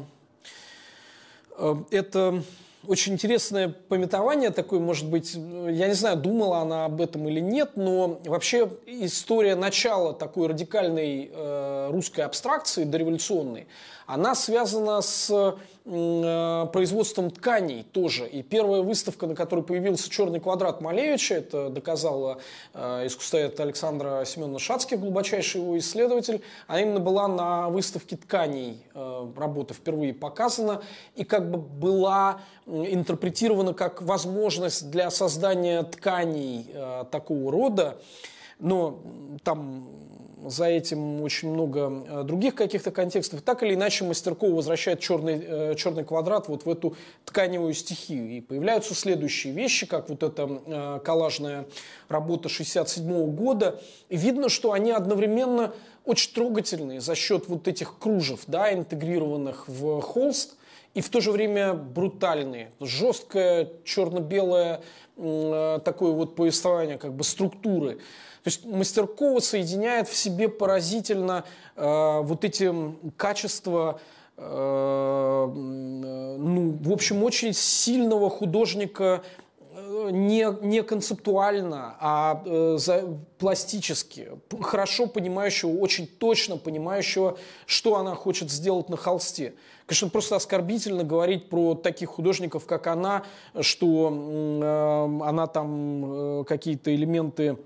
э, это Очень интересное пометование такое, может быть, я не знаю, думала она об этом или нет, но вообще история начала такой радикальной э, русской абстракции, дореволюционной, она связана с э, производством тканей тоже. И первая выставка, на которой появился черный квадрат Малевича, это доказала э, искусствовед Александра Семеновича Шацких, глубочайший его исследователь, она именно была на выставке тканей, э, работа впервые показана, и как бы была интерпретировано как возможность для создания тканей э, такого рода, но там за этим очень много э, других каких-то контекстов. Так или иначе Мастеркова возвращает черный, э, черный квадрат вот в эту тканевую стихию. И появляются следующие вещи, как вот эта э, коллажная работа шестьдесят седьмого года. И видно, что они одновременно очень трогательные за счет вот этих кружев, да, интегрированных в холст, и в то же время брутальные, жесткое, черно-белое э, такое вот повествование, как бы структуры. То есть Мастеркова соединяет в себе поразительно э, вот эти качества, э, ну, в общем, очень сильного художника, Не, не концептуально, а э, за, пластически, хорошо понимающего, очень точно понимающего, что она хочет сделать на холсте. Конечно, просто оскорбительно говорить про таких художников, как она, что э, она там э, какие-то элементы,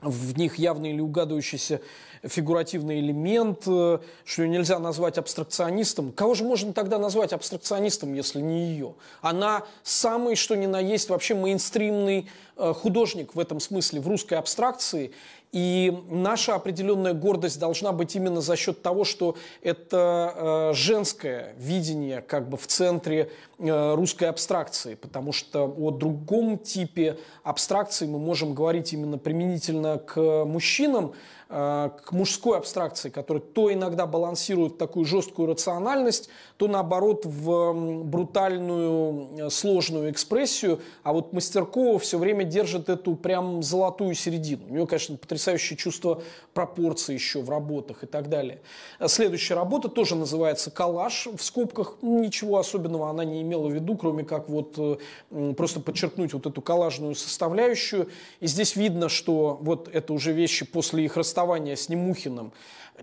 в них явный или угадывающийся фигуративный элемент, что ее нельзя назвать абстракционистом. Кого же можно тогда назвать абстракционистом, если не ее? Она самый, что ни на есть, вообще мейнстримный художник в этом смысле, в русской абстракции. И наша определенная гордость должна быть именно за счет того, что это женское видение как бы в центре русской абстракции, потому что о другом типе абстракции мы можем говорить именно применительно к мужчинам, к мужской абстракции, которая то иногда балансирует такую жесткую рациональность, то наоборот в брутальную сложную экспрессию, а вот Мастеркова все время держит эту прям золотую середину. У нее, конечно, потрясающее чувство пропорций еще в работах и так далее. Следующая работа тоже называется «Коллаж», в скобках, ничего особенного она не имела в виду, кроме как вот просто подчеркнуть вот эту коллажную составляющую. И здесь видно, что вот это уже вещи после их расставания с Немухиным,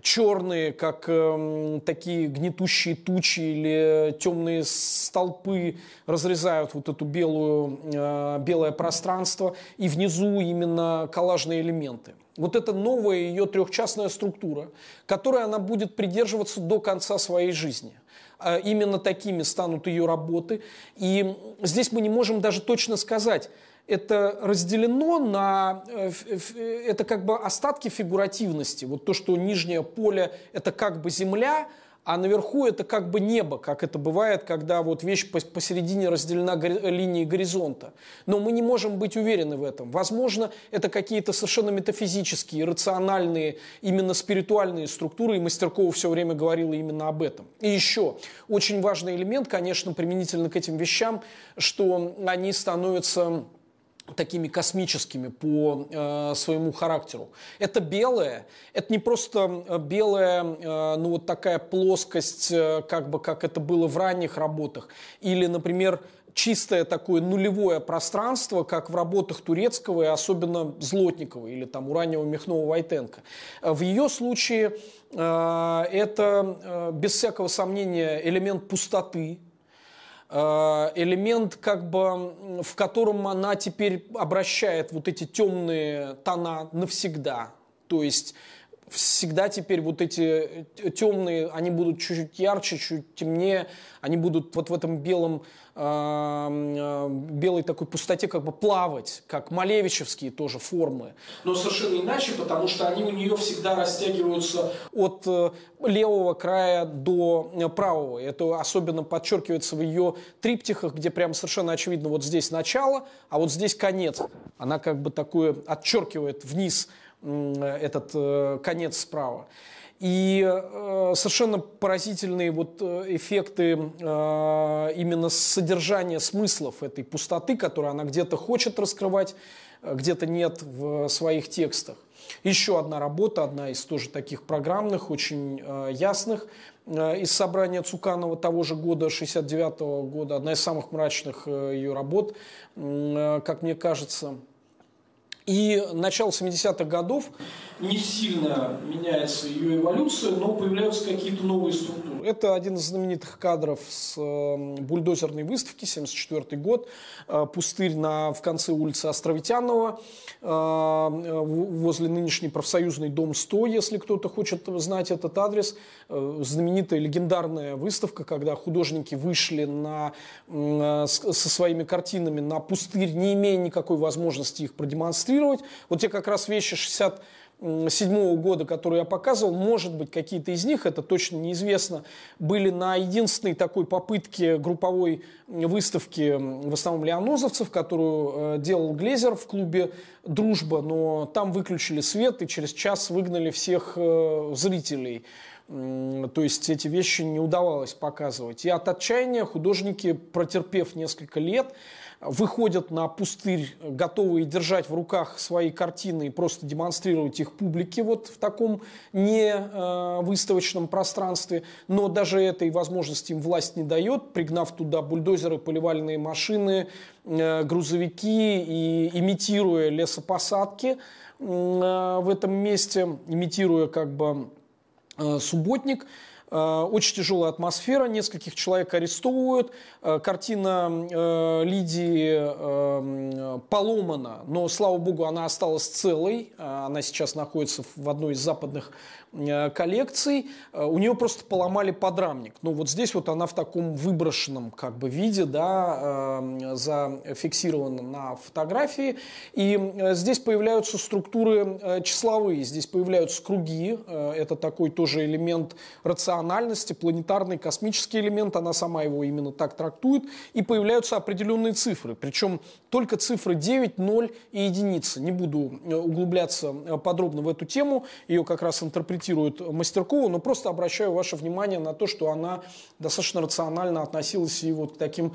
черные, как э, такие гнетущие тучи или темные столпы разрезают вот это э, белое пространство, и внизу именно коллажные элементы. Вот это новая ее трехчастная структура, которой она будет придерживаться до конца своей жизни. Именно такими станут ее работы, и здесь мы не можем даже точно сказать, это разделено на, это как бы остатки фигуративности, вот то, что нижнее поле это как бы земля, а наверху это как бы небо, как это бывает, когда вот вещь посередине разделена линией горизонта. Но мы не можем быть уверены в этом. Возможно, это какие-то совершенно метафизические, рациональные, именно спиритуальные структуры, и Мастеркова все время говорила именно об этом. И еще очень важный элемент, конечно, применительно к этим вещам, что они становятся такими космическими по э, своему характеру. Это белое, это не просто белая, э, ну вот такая плоскость, э, как бы как это было в ранних работах, или, например, чистое такое нулевое пространство, как в работах Турецкого и особенно Злотникова или там у раннего Михнова-Айтенко. В ее случае э, это, э, без всякого сомнения, элемент пустоты, элемент, как бы, в котором она теперь обращает вот эти темные тона навсегда. То есть всегда теперь вот эти темные, они будут чуть-чуть ярче, чуть темнее, они будут вот в этом белом, белой такой пустоте как бы плавать, как малевичевские тоже формы. Но совершенно иначе, потому что они у нее всегда растягиваются от левого края до правого. Это особенно подчеркивается в ее триптихах, где прям совершенно очевидно вот здесь начало, а вот здесь конец. Она как бы такое отчеркивает вниз этот конец справа. И э, совершенно поразительные вот эффекты э, именно содержания смыслов этой пустоты, которую она где-то хочет раскрывать, где-то нет в своих текстах. Еще одна работа, одна из тоже таких программных, очень э, ясных, э, из собрания Цуканова того же года, шестьдесят девятого года, одна из самых мрачных э, ее работ, э, как мне кажется. И начало семидесятых годов не сильно меняется ее эволюция, но появляются какие-то новые структуры. Это один из знаменитых кадров с бульдозерной выставки, семьдесят четвёртый год, пустырь на, в конце улицы Островитянова, возле нынешний профсоюзный дом сто, если кто-то хочет знать этот адрес. Знаменитая легендарная выставка, когда художники вышли на, со своими картинами на пустырь, не имея никакой возможности их продемонстрировать. Вот те как раз вещи шестьдесят седьмого года, которые я показывал, может быть, какие-то из них, это точно неизвестно, были на единственной такой попытке групповой выставки, в основном лианозовцев, которую делал Глейзер в клубе «Дружба», но там выключили свет и через час выгнали всех зрителей. То есть эти вещи не удавалось показывать. И от отчаяния художники, протерпев несколько лет, выходят на пустырь, готовые держать в руках свои картины и просто демонстрировать их публике вот в таком невыставочном пространстве. Но даже этой возможности им власть не дает, пригнав туда бульдозеры, поливальные машины, грузовики и имитируя лесопосадки в этом месте, имитируя как бы субботник. Очень тяжелая атмосфера, нескольких человек арестовывают. Картина Лидии поломана, но, слава богу, она осталась целой. Она сейчас находится в одной из западных коллекций. У нее просто поломали подрамник. Но вот здесь вот она в таком выброшенном как бы виде, да, зафиксирована на фотографии. И здесь появляются структуры числовые, здесь появляются круги. Это такой тоже элемент рациональности, планетарный, космический элемент, она сама его именно так трактует, и появляются определенные цифры, причем только цифры девять, ноль и единица. Не буду углубляться подробно в эту тему, ее как раз интерпретирует Мастеркова, но просто обращаю ваше внимание на то, что она достаточно рационально относилась и вот к таким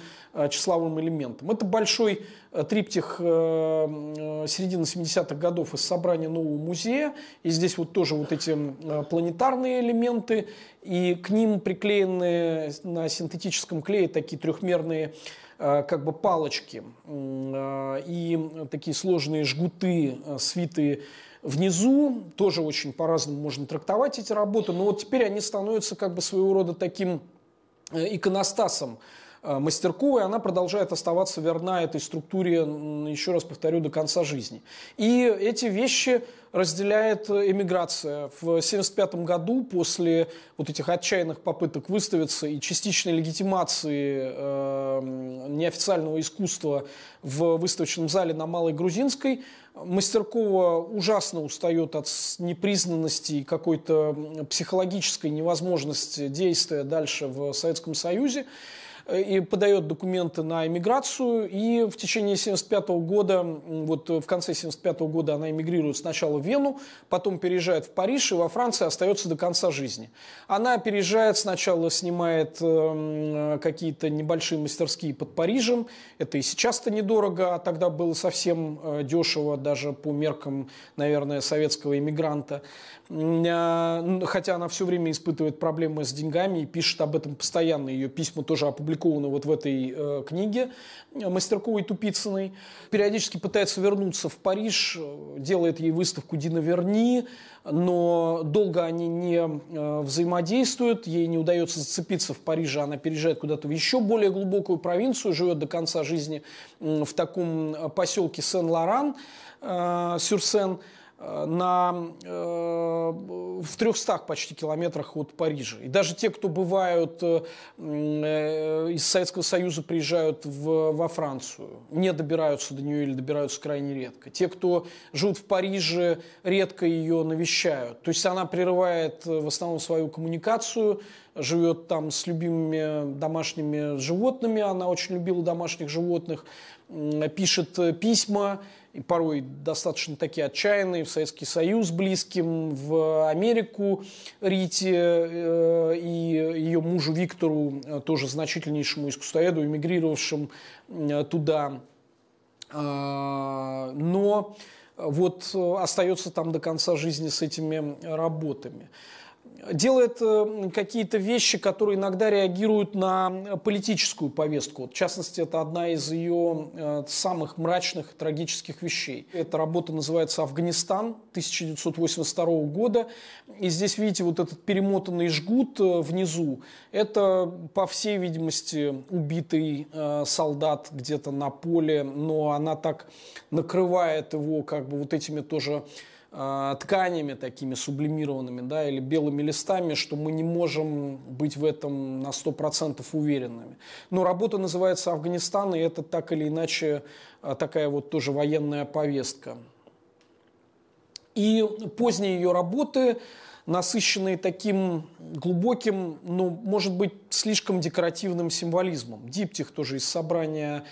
числовым элементам. Это большой триптих середины семидесятых годов из собрания нового музея, и здесь вот тоже вот эти планетарные элементы, и к ним приклеены на синтетическом клее такие трехмерные как бы палочки и такие сложные жгуты, свитые внизу. Тоже очень по-разному можно трактовать эти работы, но вот теперь они становятся как бы своего рода таким иконостасом Мастерковой, она продолжает оставаться верна этой структуре, еще раз повторю, до конца жизни. И эти вещи разделяет эмиграция. В семьдесят пятом году, после вот этих отчаянных попыток выставиться и частичной легитимации э, неофициального искусства в выставочном зале на Малой Грузинской, Мастеркова ужасно устает от непризнанности и какой-то психологической невозможности действия дальше в Советском Союзе. И подает документы на эмиграцию, и в течение семьдесят пятого года, вот в конце семьдесят пятого года она эмигрирует сначала в Вену, потом переезжает в Париж и во Франции остается до конца жизни. Она переезжает, сначала снимает э, какие-то небольшие мастерские под Парижем, это и сейчас-то недорого, а тогда было совсем э, дешево, даже по меркам, наверное, советского эмигранта. Хотя она все время испытывает проблемы с деньгами и пишет об этом постоянно. Ее письма тоже опубликованы вот в этой э, книге Мастерковой-Тупицыной. Периодически пытается вернуться в Париж, делает ей выставку «Дина Верни», но долго они не э, взаимодействуют, ей не удается зацепиться в Париже, она переезжает куда-то в еще более глубокую провинцию, живет до конца жизни э, в таком поселке Сен-Лоран, э, Сюрсен, на, э, в трехстах почти километрах от Парижа. И даже те, кто бывают э, из Советского Союза, приезжают в, во Францию, не добираются до нее или добираются крайне редко. Те, кто живут в Париже, редко ее навещают. То есть она прерывает в основном свою коммуникацию, живет там с любимыми домашними животными, она очень любила домашних животных, пишет письма, и порой достаточно такие отчаянные, в Советский Союз близким, в Америку Рите и ее мужу Виктору, тоже значительнейшему искусствоведу, эмигрировавшим туда. Но вот остается там до конца жизни с этими работами. Делает какие-то вещи, которые иногда реагируют на политическую повестку. В частности, это одна из ее самых мрачных и трагических вещей. Эта работа называется «Афганистан» тысяча девятьсот восемьдесят второго года. И здесь, видите, вот этот перемотанный жгут внизу. Это, по всей видимости, убитый солдат где-то на поле, но она так накрывает его как бы вот этими тоже... тканями такими сублимированными, да, или белыми листами, что мы не можем быть в этом на сто процентов уверенными. Но работа называется «Афганистан», и это так или иначе такая вот тоже военная повестка. И поздние ее работы, насыщенные таким глубоким, но, может быть, слишком декоративным символизмом. Диптих тоже из собрания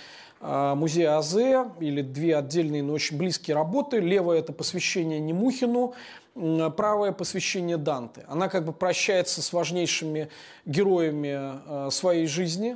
музея Азе, или две отдельные, но очень близкие работы. Левая – это посвящение Немухину, правая – посвящение Данте. Она как бы прощается с важнейшими героями своей жизни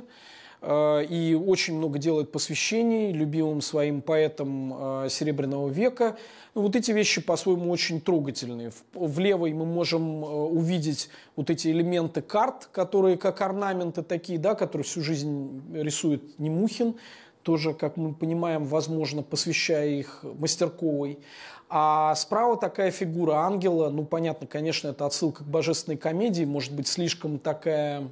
и очень много делает посвящений любимым своим поэтам Серебряного века. Вот эти вещи по-своему очень трогательные. В левой мы можем увидеть вот эти элементы карт, которые как орнаменты такие, да, которые всю жизнь рисует Немухин, тоже, как мы понимаем, возможно, посвящая их Мастерковой. А справа такая фигура ангела, ну, понятно, конечно, это отсылка к Божественной комедии, может быть, слишком такая,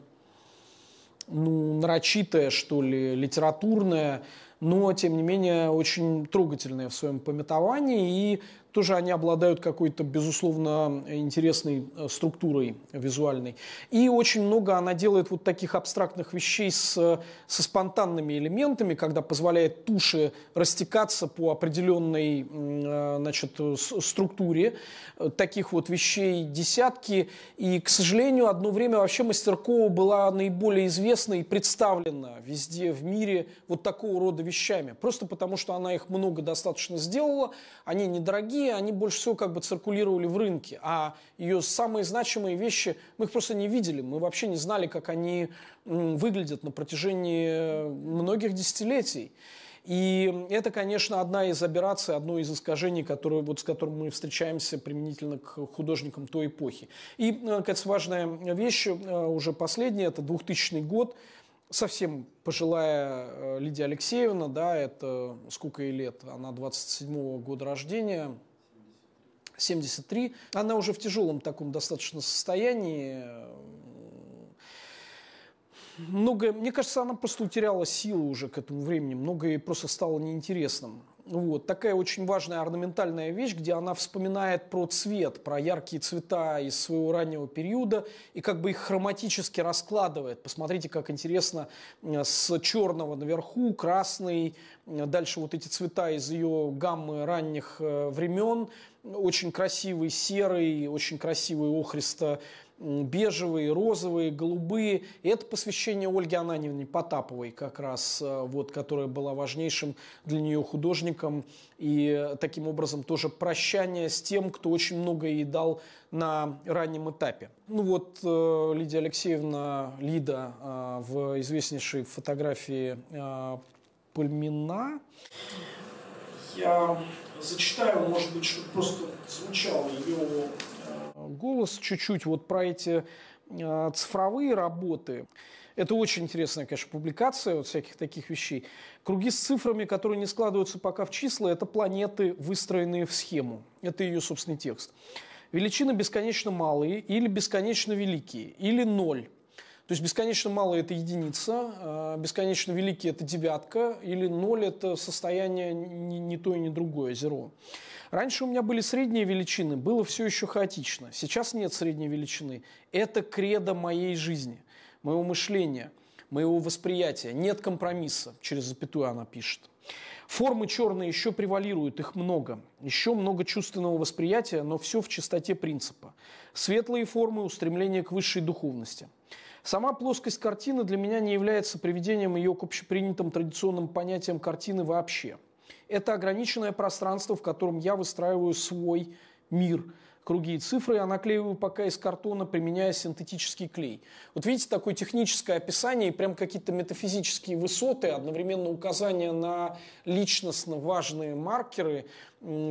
ну, нарочитая, что ли, литературная, но, тем не менее, очень трогательная в своем пометовании, и тоже они обладают какой-то, безусловно, интересной структурой визуальной. И очень много она делает вот таких абстрактных вещей с, со спонтанными элементами, когда позволяет туши растекаться по определенной, значит, структуре. Таких вот вещей десятки. И, к сожалению, одно время вообще Мастеркова была наиболее известна и представлена везде в мире вот такого рода вещами. Просто потому, что она их много достаточно сделала, они недорогие, они больше всего как бы циркулировали в рынке, а ее самые значимые вещи, мы их просто не видели, мы вообще не знали, как они выглядят на протяжении многих десятилетий. И это, конечно, одна из аберраций, одно из искажений, которые, вот, с которым мы встречаемся применительно к художникам той эпохи. И, кажется, важная вещь, уже последняя, это двухтысячный год, совсем пожилая Лидия Алексеевна, да, это сколько ей лет, она двадцать седьмого года рождения, семьдесят три. Она уже в тяжелом таком достаточно состоянии. Много, мне кажется, она просто утеряла силу уже к этому времени, многое просто стало неинтересным. Вот, такая очень важная орнаментальная вещь, где она вспоминает про цвет, про яркие цвета из своего раннего периода и как бы их хроматически раскладывает. Посмотрите, как интересно, с черного наверху, красный, дальше вот эти цвета из ее гаммы ранних времен, очень красивый серый, очень красивый охристо бежевые, розовые, голубые. И это посвящение Ольге Ананьевне Потаповой, как раз, вот, которая была важнейшим для нее художником. И таким образом тоже прощание с тем, кто очень много ей дал на раннем этапе. Ну вот, Лидия Алексеевна, Лида, в известнейшей фотографии Пульмина. Я зачитаю, может быть, чтобы просто звучало ее... голос чуть-чуть вот про эти э, цифровые работы. Это очень интересная, конечно, публикация вот всяких таких вещей. Круги с цифрами, которые не складываются пока в числа, это планеты, выстроенные в схему. Это ее собственный текст. Величины бесконечно малые или бесконечно великие, или ноль. То есть бесконечно малые – это единица, э, бесконечно великие – это девятка, или ноль – это состояние ни, ни то и ни другое, зеро. Раньше у меня были средние величины, было все еще хаотично. Сейчас нет средней величины. Это кредо моей жизни, моего мышления, моего восприятия. Нет компромисса, через запятую она пишет. Формы черные еще превалируют, их много. Еще много чувственного восприятия, но все в чистоте принципа. Светлые формы – устремление к высшей духовности. Сама плоскость картины для меня не является приведением ее к общепринятым традиционным понятиям картины вообще. Это ограниченное пространство, в котором я выстраиваю свой мир, круги и цифры, а наклеиваю пока из картона, применяя синтетический клей. Вот видите, такое техническое описание и прям какие-то метафизические высоты, одновременно указания на личностно важные маркеры.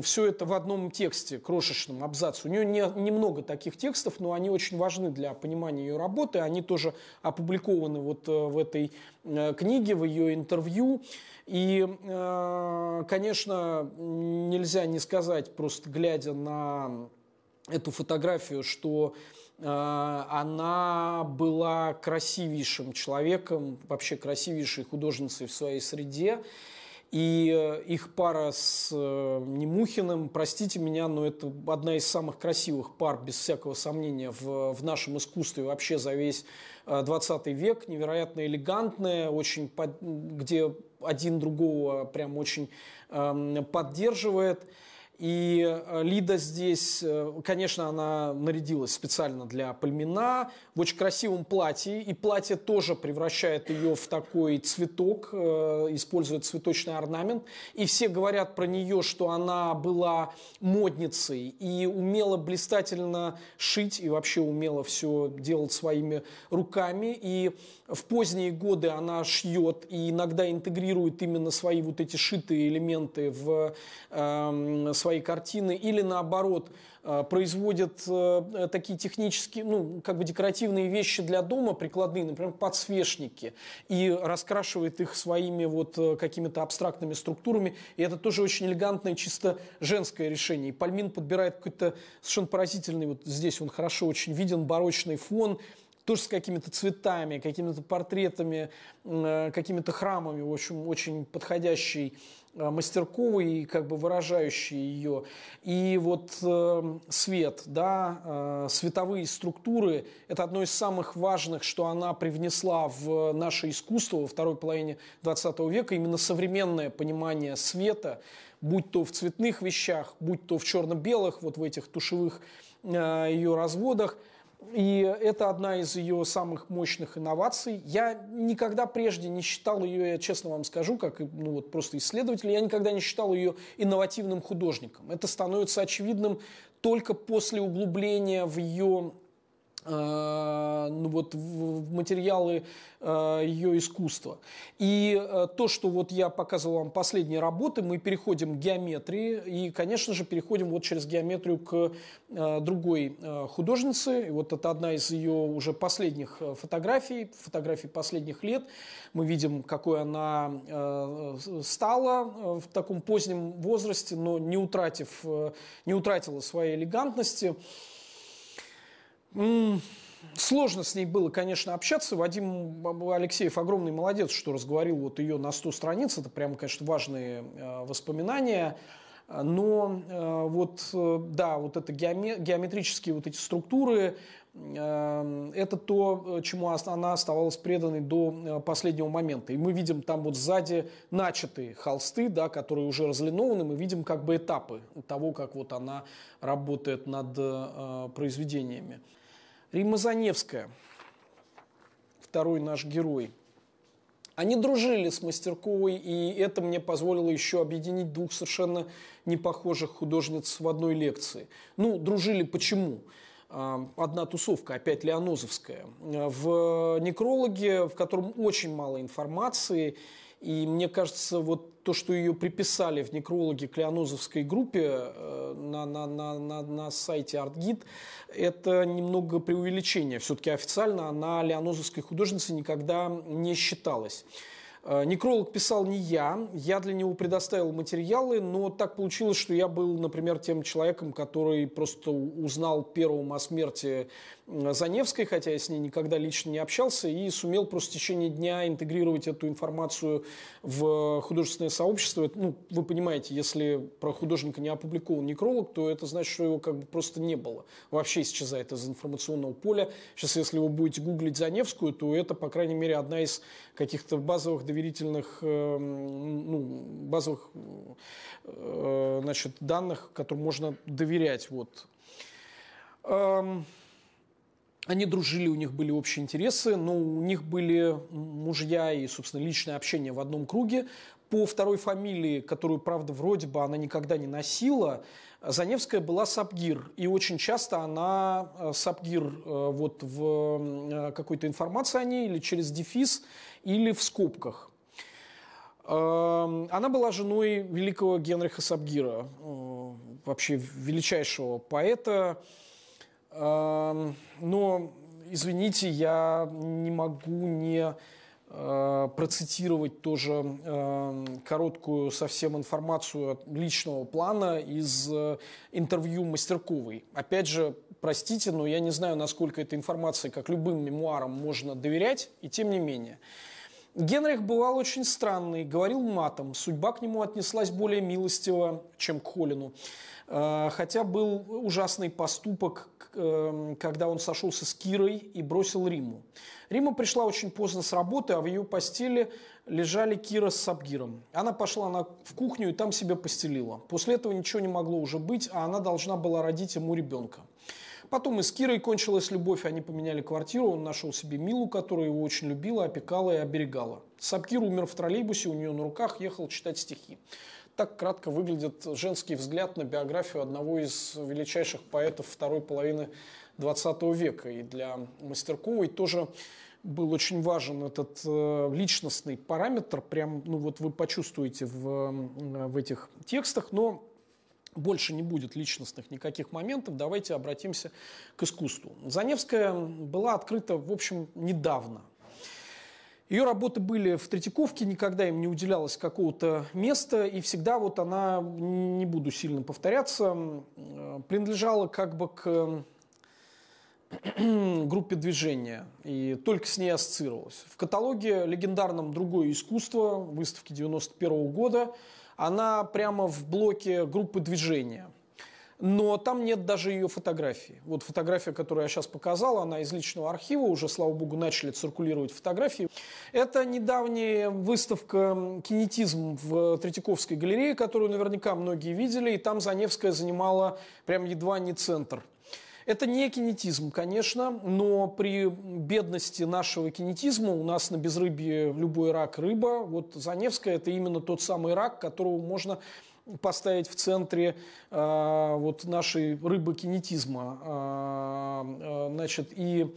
Все это в одном тексте, крошечном абзаце. У нее не, немного таких текстов, но они очень важны для понимания ее работы. Они тоже опубликованы вот в этой книге, в ее интервью. И, конечно, нельзя не сказать, просто глядя на эту фотографию, что она была красивейшим человеком, вообще красивейшей художницей в своей среде. И их пара с Немухиным, простите меня, но это одна из самых красивых пар, без всякого сомнения, в, в нашем искусстве вообще за весь двадцатый век. Невероятно элегантная, очень под, где один другого прям очень э, поддерживает. И Лида здесь, конечно, она нарядилась специально для Пальмина в очень красивом платье. И платье тоже превращает ее в такой цветок, использует цветочный орнамент. И все говорят про нее, что она была модницей и умела блистательно шить, и вообще умела все делать своими руками. И в поздние годы она шьет и иногда интегрирует именно свои вот эти шитые элементы в э, свои картины, или наоборот производят такие технические, ну, как бы декоративные вещи для дома, прикладные, например, подсвечники, и раскрашивает их своими вот какими-то абстрактными структурами. И это тоже очень элегантное, чисто женское решение. И Пальмин подбирает какой-то совершенно поразительный, вот здесь он хорошо очень виден, барочный фон, тоже с какими-то цветами, какими-то портретами, какими-то храмами, в общем, очень подходящий Мастерковой и как бы выражающие ее. И вот э, свет, да, э, световые структуры – это одно из самых важных, что она привнесла в наше искусство во второй половине двадцатого века, именно современное понимание света, будь то в цветных вещах, будь то в черно-белых, вот в этих тушевых э, ее разводах. И это одна из ее самых мощных инноваций. Я никогда прежде не считал ее, я честно вам скажу, как ну, вот просто исследователь, я никогда не считал ее инновативным художником. Это становится очевидным только после углубления в ее э, ну, вот, в материалы э, ее искусства. И э, то, что вот я показывал вам последние работы, мы переходим к геометрии. И, конечно же, переходим вот через геометрию к другой художницы. И вот это одна из ее уже последних фотографий, фотографий последних лет. Мы видим, какой она стала в таком позднем возрасте, но не, утратив, не утратила своей элегантности. Сложно с ней было, конечно, общаться. Вадим Алексеев огромный молодец, что разговорил вот ее на сто страниц. Это прямо, конечно, важные воспоминания. Но э, вот, э, да, вот это геоме- геометрические вот эти структуры, э, это то, чему она оставалась преданной до последнего момента. И мы видим там вот сзади начатые холсты, да, которые уже разлинованы, мы видим как бы этапы того, как вот она работает над э, произведениями. Римма Заневская, второй наш герой. Они дружили с Мастерковой, и это мне позволило еще объединить двух совершенно непохожих художниц в одной лекции. Ну, дружили почему? Одна тусовка, опять леонозовская. В «Некрологе», в котором очень мало информации, и мне кажется, вот то, что ее приписали в «Некрологе» к леонозовской группе на, на, на, на, на сайте «Артгид», это немного преувеличение. Все-таки официально она леонозовской художницей никогда не считалась. «Некролог» писал не я, я для него предоставил материалы, но так получилось, что я был, например, тем человеком, который просто узнал первым о смерти Заневской, хотя я с ней никогда лично не общался, и сумел просто в течение дня интегрировать эту информацию в художественное сообщество. Ну, вы понимаете, если про художника не опубликован «Некролог», то это значит, что его как бы просто не было. Вообще исчезает из информационного поля. Сейчас, если вы будете гуглить Заневскую, то это, по крайней мере, одна из каких-то базовых доверительных ну, базовых значит, данных, которым можно доверять. Вот. Они дружили, у них были общие интересы, но у них были мужья и, собственно, личное общение в одном круге. По второй фамилии, которую, правда, вроде бы она никогда не носила, Заневская была сабгир, и очень часто она сабгир вот в какой-то информации о ней или через дефис, или в скобках. Она была женой великого Генриха Сабгира, вообще величайшего поэта. Но, извините, я не могу не процитировать тоже короткую совсем информацию личного плана из интервью Мастерковой. Опять же, простите, но я не знаю, насколько этой информации, как любым мемуарам, можно доверять, и тем не менее. Генрих бывал очень странный, говорил матом, судьба к нему отнеслась более милостиво, чем к Холину. Хотя был ужасный поступок, когда он сошелся с Кирой и бросил Римму. Римма пришла очень поздно с работы, а в ее постели лежали Кира с сабгиром. Она пошла на, в кухню и там себе постелила. После этого ничего не могло уже быть, а она должна была родить ему ребенка. Потом и с Кирой кончилась любовь, они поменяли квартиру, он нашел себе Милу, которая его очень любила, опекала и оберегала. Сабгир умер в троллейбусе, у нее на руках, ехал читать стихи. Так кратко выглядит женский взгляд на биографию одного из величайших поэтов второй половины двадцатого века. И для Мастерковой тоже был очень важен этот личностный параметр. Прям, ну вот вы почувствуете в, в этих текстах, но больше не будет личностных никаких моментов. Давайте обратимся к искусству. Заневская была открыта, в общем, недавно. Ее работы были в Третьяковке, никогда им не уделялось какого-то места, и всегда вот она, не буду сильно повторяться, принадлежала как бы к группе движения, и только с ней ассоциировалась. В каталоге легендарном «Другое искусство» выставки девяносто первого года она прямо в блоке группы движения. Но там нет даже ее фотографии. Вот фотография, которую я сейчас показал, она из личного архива, уже, слава богу, начали циркулировать фотографии. Это недавняя выставка «Кинетизм» в Третьяковской галерее, которую наверняка многие видели, и там Заневская занимала прям едва не центр. Это не кинетизм, конечно, но при бедности нашего кинетизма у нас на безрыбье любой рак рыба. Вот Заневская – это именно тот самый рак, которого можно поставить в центре э, вот нашей рыбы кинетизма. Э, э, значит, и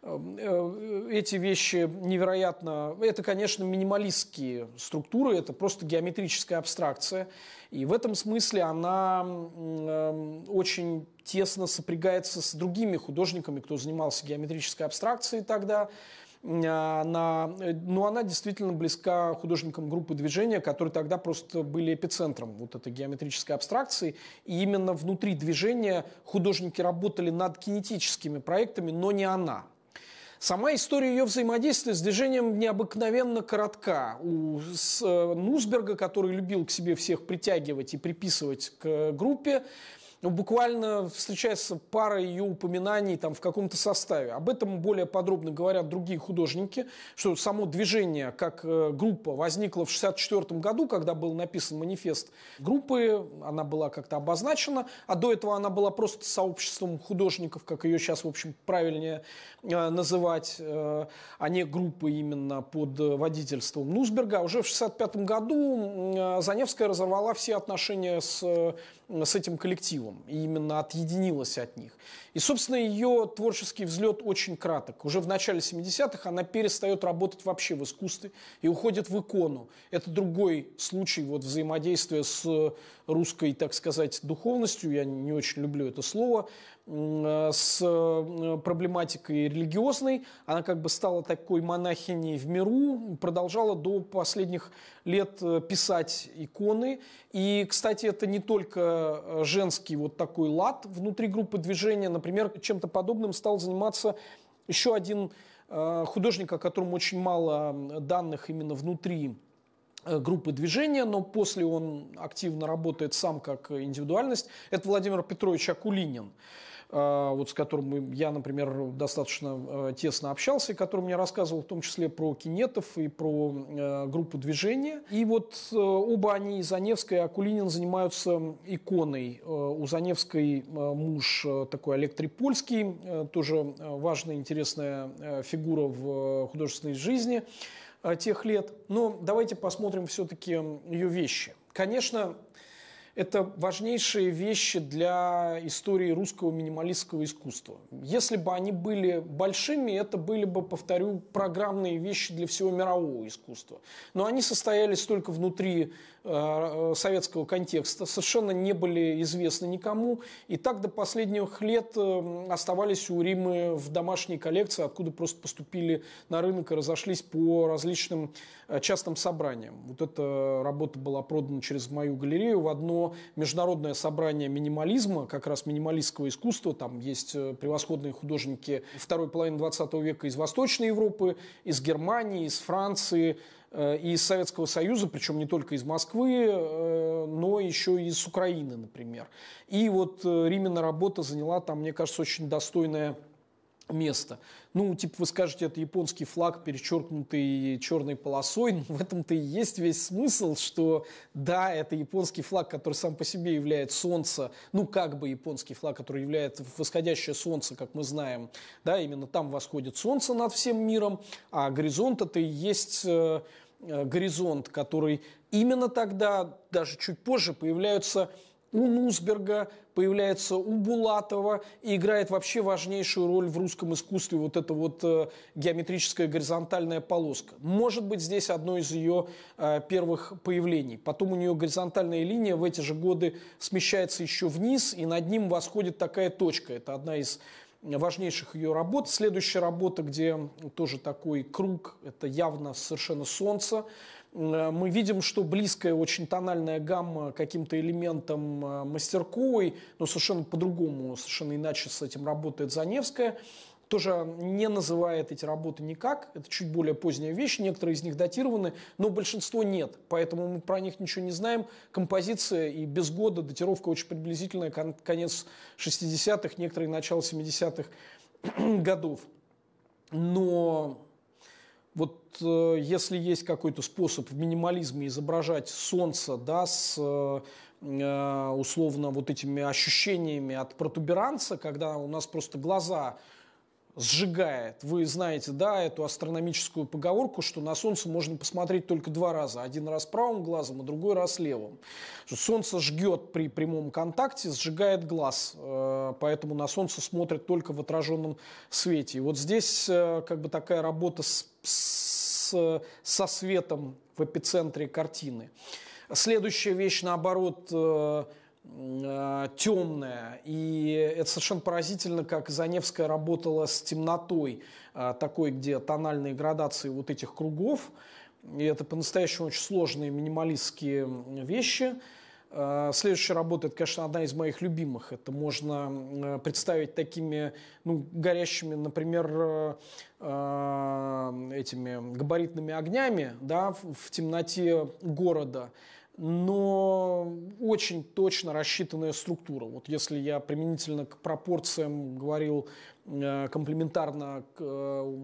э, эти вещи невероятно... Это, конечно, минималистские структуры, это просто геометрическая абстракция. И в этом смысле она э, очень тесно сопрягается с другими художниками, кто занимался геометрической абстракцией тогда. Она, ну, она действительно близка художникам группы движения, которые тогда просто были эпицентром вот этой геометрической абстракции. И именно внутри движения художники работали над кинетическими проектами, но не она. Сама история ее взаимодействия с движением необыкновенно коротка. У Нусберга, который любил к себе всех притягивать и приписывать к группе, ну, буквально встречается пара ее упоминаний там, в каком-то составе. Об этом более подробно говорят другие художники, что само движение как группа возникло в шестьдесят четвёртом году, когда был написан манифест группы, она была как-то обозначена, а до этого она была просто сообществом художников, как ее сейчас, в общем, правильнее называть, а не группы именно под водительством Нусберга. Уже в шестьдесят пятом году Заневская разорвала все отношения с... с этим коллективом, и именно отъединилась от них. И, собственно, ее творческий взлет очень краток. Уже в начале семидесятых она перестает работать вообще в искусстве и уходит в икону. Это другой случай вот, взаимодействия с русской, так сказать, духовностью, я не очень люблю это слово, с проблематикой религиозной. Она как бы стала такой монахиней в миру, продолжала до последних лет писать иконы. И, кстати, это не только женский вот такой лад внутри группы движения. Например, чем-то подобным стал заниматься еще один художник, о котором очень мало данных именно внутри группы движения, но после он активно работает сам как индивидуальность. Это Владимир Петрович Акулинин, вот с которым я, например, достаточно тесно общался, и который мне рассказывал в том числе про кинетов и про группу движения. И вот оба они, Заневская и Акулинин, занимаются иконой. У Заневской муж такой Олег Трипольский, тоже важная, интересная фигура в художественной жизни тех лет. Но давайте посмотрим все-таки ее вещи. Конечно, это важнейшие вещи для истории русского минималистского искусства. Если бы они были большими, это были бы, повторю, программные вещи для всего мирового искусства. Но они состоялись только внутри э, советского контекста, совершенно не были известны никому. И так до последних лет оставались у Риммы в домашней коллекции, откуда просто поступили на рынок и разошлись по различным частным собраниям. Вот эта работа была продана через мою галерею в одно международное собрание минимализма, как раз минималистского искусства. Там есть превосходные художники второй половины двадцатого века из Восточной Европы, из Германии, из Франции и из Советского Союза, причем не только из Москвы, но еще и из Украины, например. И вот Риммина работа заняла там, мне кажется, очень достойное место. Ну, типа, вы скажете, это японский флаг, перечеркнутый черной полосой. Но в этом-то и есть весь смысл, что да, это японский флаг, который сам по себе является солнце, ну, как бы японский флаг, который является восходящее солнце, как мы знаем, да, именно там восходит солнце над всем миром, а горизонт это и есть э, горизонт, который именно тогда, даже чуть позже, появляются у Нусберга, появляется у Булатова и играет вообще важнейшую роль в русском искусстве вот эта вот геометрическая горизонтальная полоска. Может быть, здесь одно из ее первых появлений. Потом у нее горизонтальная линия в эти же годы смещается еще вниз, и над ним восходит такая точка. Это одна из важнейших ее работ. Следующая работа, где тоже такой круг, это явно совершенно солнце. Мы видим, что близкая очень тональная гамма каким-то элементам Мастерковой, но совершенно по-другому, совершенно иначе с этим работает Заневская. Тоже не называет эти работы никак, это чуть более поздняя вещь, некоторые из них датированы, но большинство нет, поэтому мы про них ничего не знаем. Композиция и без года, датировка очень приблизительная, конец шестидесятых, некоторые начало семидесятых годов. Но вот э, если есть какой-то способ в минимализме изображать солнце, да, с э, условно вот этими ощущениями от протуберанца, когда у нас просто глаза сжигает. Вы знаете, да, эту астрономическую поговорку, что на Солнце можно посмотреть только два раза. Один раз правым глазом, а другой раз левым. Солнце жгет при прямом контакте, сжигает глаз. Поэтому на Солнце смотрят только в отраженном свете. И вот здесь как бы такая работа с, с, со светом в эпицентре картины. Следующая вещь, наоборот, темная, и это совершенно поразительно, как Заневская работала с темнотой, такой, где тональные градации вот этих кругов, и это по-настоящему очень сложные минималистские вещи. Следующая работа, это, конечно, одна из моих любимых, это можно представить такими, ну, горящими, например, этими габаритными огнями, да, в темноте города, но очень точно рассчитанная структура. Вот если я применительно к пропорциям говорил э, комплементарно к, э,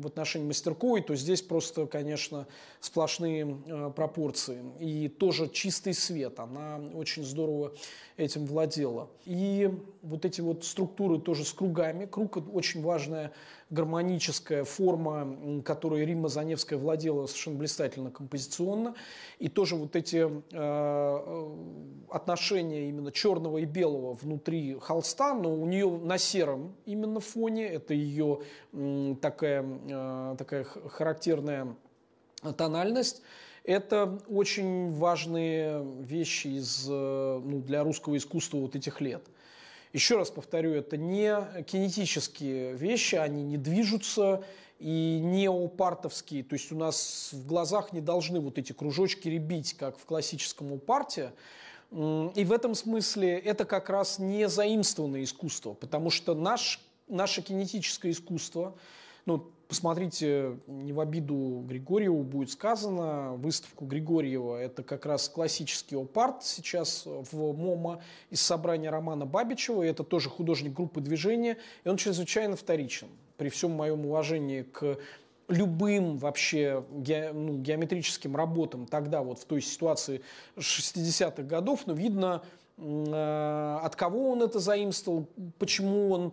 в отношении Мастерковой, то здесь просто, конечно, сплошные э, пропорции. И тоже чистый свет. Она очень здорово этим владела. И вот эти вот структуры тоже с кругами. Круг – очень важная гармоническая форма, которой Римма Заневская владела совершенно блистательно композиционно. И тоже вот эти э, отношения именно черного и белого внутри холста, но у нее на сером именно фоне, это ее э, такая, э, такая характерная тональность. Это очень важные вещи из, э, ну, для русского искусства вот этих лет. Еще раз повторю, это не кинетические вещи, они не движутся, и неопартовские, то есть у нас в глазах не должны вот эти кружочки рябить, как в классическом опарте. И в этом смысле это как раз не заимствованное искусство, потому что наш, наше кинетическое искусство, ну, посмотрите, не в обиду Григорьеву будет сказано, выставку Григорьева, это как раз классический опарт сейчас в МОМА из собрания Романа Бабичева, это тоже художник группы «Движение», и он чрезвычайно вторичен. При всем моем уважении к любым вообще ге, ну, геометрическим работам тогда, вот в той ситуации шестидесятых годов, но видно, от кого он это заимствовал, почему он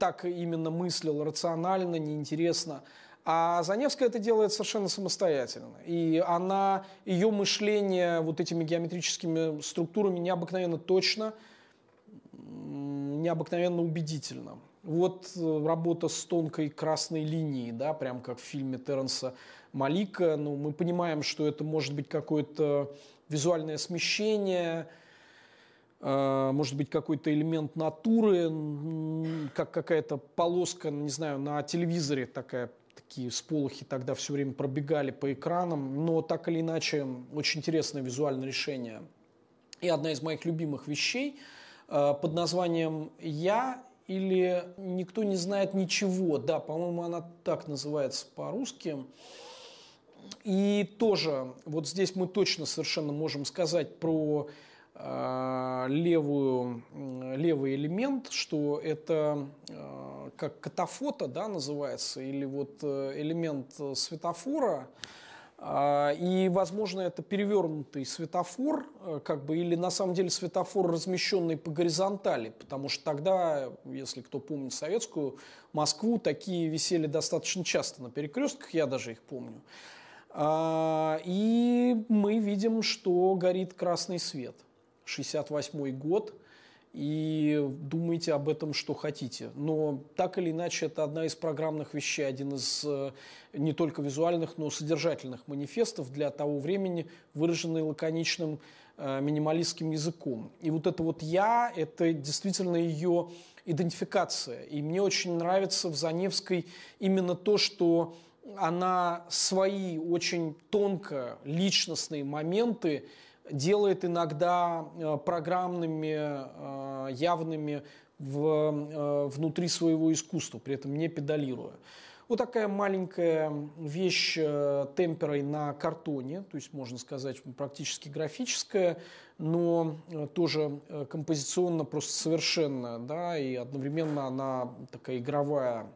так именно мыслил, рационально, неинтересно. А Заневская это делает совершенно самостоятельно. И она, ее мышление вот этими геометрическими структурами необыкновенно точно, необыкновенно убедительно. Вот работа с тонкой красной линией, да, прям как в фильме Терренса Малика. Ну, мы понимаем, что это может быть какое-то визуальное смещение, может быть, какой-то элемент натуры, как какая-то полоска, не знаю, на телевизоре такая, такие сполохи тогда все время пробегали по экранам, но так или иначе очень интересное визуальное решение. И одна из моих любимых вещей под названием «Я» или «Никто не знает ничего». Да, по-моему, она так называется по-русски. И тоже вот здесь мы точно совершенно можем сказать про левую, левый элемент, что это как катафото, да, называется, или вот элемент светофора, и, возможно, это перевернутый светофор, как бы, или на самом деле светофор, размещенный по горизонтали, потому что тогда, если кто помнит советскую Москву, такие висели достаточно часто на перекрестках, я даже их помню. И мы видим, что горит красный свет. шестьдесят восьмой год, и думайте об этом, что хотите. Но так или иначе, это одна из программных вещей, один из не только визуальных, но и содержательных манифестов для того времени, выраженный лаконичным минималистским языком. И вот это вот «я» — это действительно ее идентификация. И мне очень нравится в Заневской именно то, что она свои очень тонко личностные моменты делает иногда программными, явными в, внутри своего искусства, при этом не педалируя. Вот такая маленькая вещь темперой на картоне, то есть, можно сказать, практически графическая, но тоже композиционно просто совершенно, да, и одновременно она такая игровая,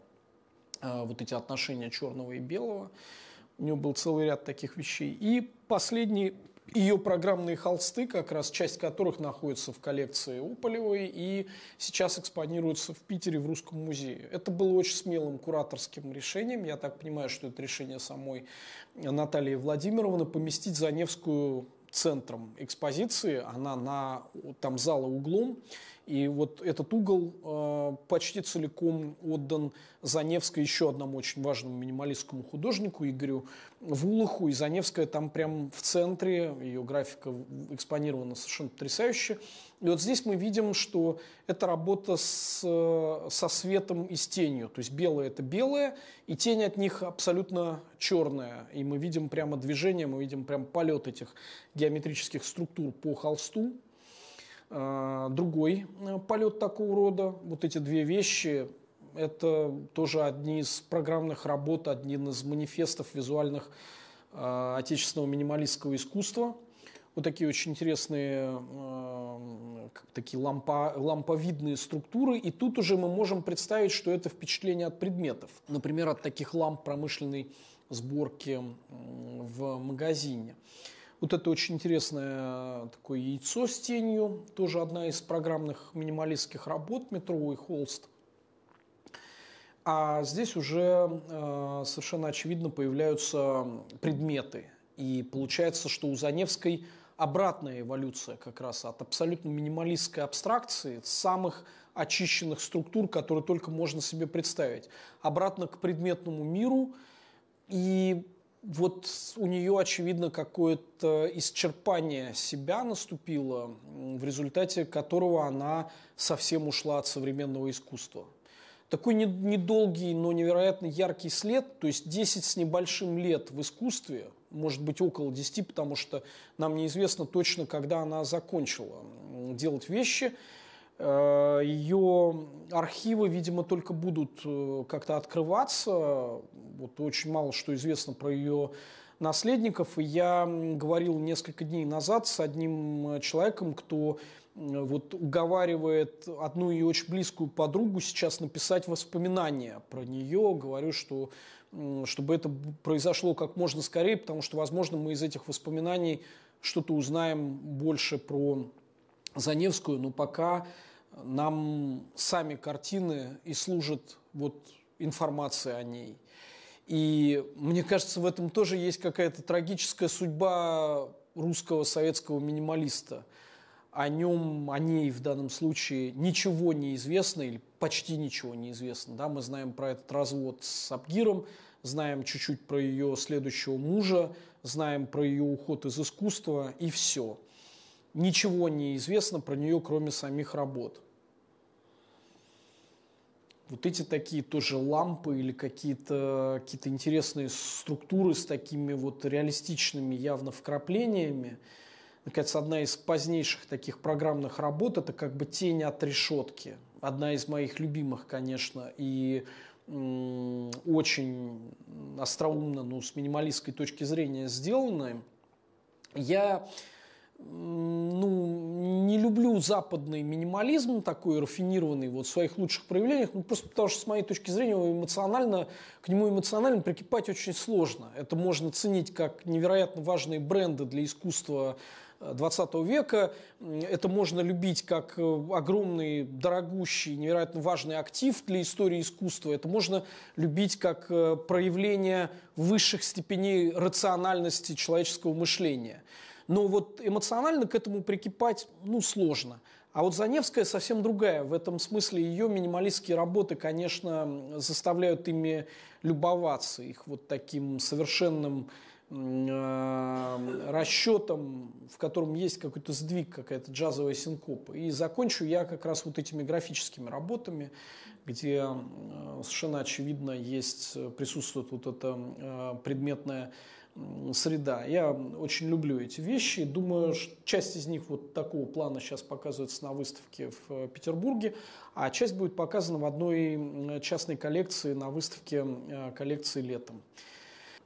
вот эти отношения черного и белого. У нее был целый ряд таких вещей. И последний... Ее программные холсты, как раз часть которых находится в коллекции Опалевой и сейчас экспонируется в Питере в Русском музее. Это было очень смелым кураторским решением. Я так понимаю, что это решение самой Натальи Владимировны поместить Заневскую центром экспозиции. Она на там зала углом. И вот этот угол э, почти целиком отдан Заневской, еще одному очень важному минималистскому художнику Игорю Вулаху. И Заневская там прям в центре, ее графика экспонирована совершенно потрясающе. И вот здесь мы видим, что это работа с, со светом и с тенью. То есть белое – это белое, и тень от них абсолютно черная. И мы видим прямо движение, мы видим прям полет этих геометрических структур по холсту. Другой полет такого рода, вот эти две вещи, это тоже одни из программных работ, один из манифестов визуальных отечественного минималистского искусства. Вот такие очень интересные, как такие лампа, ламповидные структуры. И тут уже мы можем представить, что это впечатление от предметов. Например, от таких ламп промышленной сборки в магазине. Вот это очень интересное такое яйцо с тенью, тоже одна из программных минималистских работ, метровый холст. А здесь уже э, совершенно очевидно появляются предметы. И получается, что у Заневской обратная эволюция как раз от абсолютно минималистской абстракции, самых очищенных структур, которые только можно себе представить, обратно к предметному миру. И вот у нее, очевидно, какое-то исчерпание себя наступило, в результате которого она совсем ушла от современного искусства. Такой недолгий, но невероятно яркий след, то есть десять с небольшим лет в искусстве, может быть около десяти, потому что нам неизвестно точно, когда она закончила делать вещи. Ее архивы, видимо, только будут как-то открываться. Вот очень мало что известно про ее наследников. И я говорил несколько дней назад с одним человеком, кто вот уговаривает одну ее очень близкую подругу сейчас написать воспоминания про нее. Говорю, что чтобы это произошло как можно скорее, потому что, возможно, мы из этих воспоминаний что-то узнаем больше про Заневскую, но пока нам сами картины и служат вот информацией о ней. И мне кажется, в этом тоже есть какая-то трагическая судьба русского советского минималиста. О нем, о ней в данном случае ничего не известно или почти ничего не известно. Да? Мы знаем про этот развод с Абгиром, знаем чуть-чуть про ее следующего мужа, знаем про ее уход из искусства и все. Ничего не известно про нее, кроме самих работ. Вот эти такие тоже лампы или какие-то какие-то интересные структуры с такими вот реалистичными явно вкраплениями. Мне кажется, одна из позднейших таких программных работ – это как бы «Тень от решетки». Одна из моих любимых, конечно, и очень остроумно, но с минималистской точки зрения сделанная. Я ну, не люблю западный минимализм, такой рафинированный вот, в своих лучших проявлениях, ну, просто потому что, с моей точки зрения, эмоционально, к нему эмоционально прикипать очень сложно. Это можно ценить как невероятно важные бренды для искусства двадцатого века, это можно любить как огромный, дорогущий, невероятно важный актив для истории искусства, это можно любить как проявление высших степеней рациональности человеческого мышления. Но вот эмоционально к этому прикипать, ну, сложно. А вот Заневская совсем другая. В этом смысле ее минималистские работы, конечно, заставляют ими любоваться, их вот таким совершенным э, расчетом, в котором есть какой-то сдвиг, какая-то джазовая синкопа. И закончу я как раз вот этими графическими работами, где э, совершенно очевидно есть, присутствует вот эта э, предметная среда. Я очень люблю эти вещи. Думаю, часть из них вот такого плана сейчас показывается на выставке в Петербурге, а часть будет показана в одной частной коллекции на выставке коллекции летом.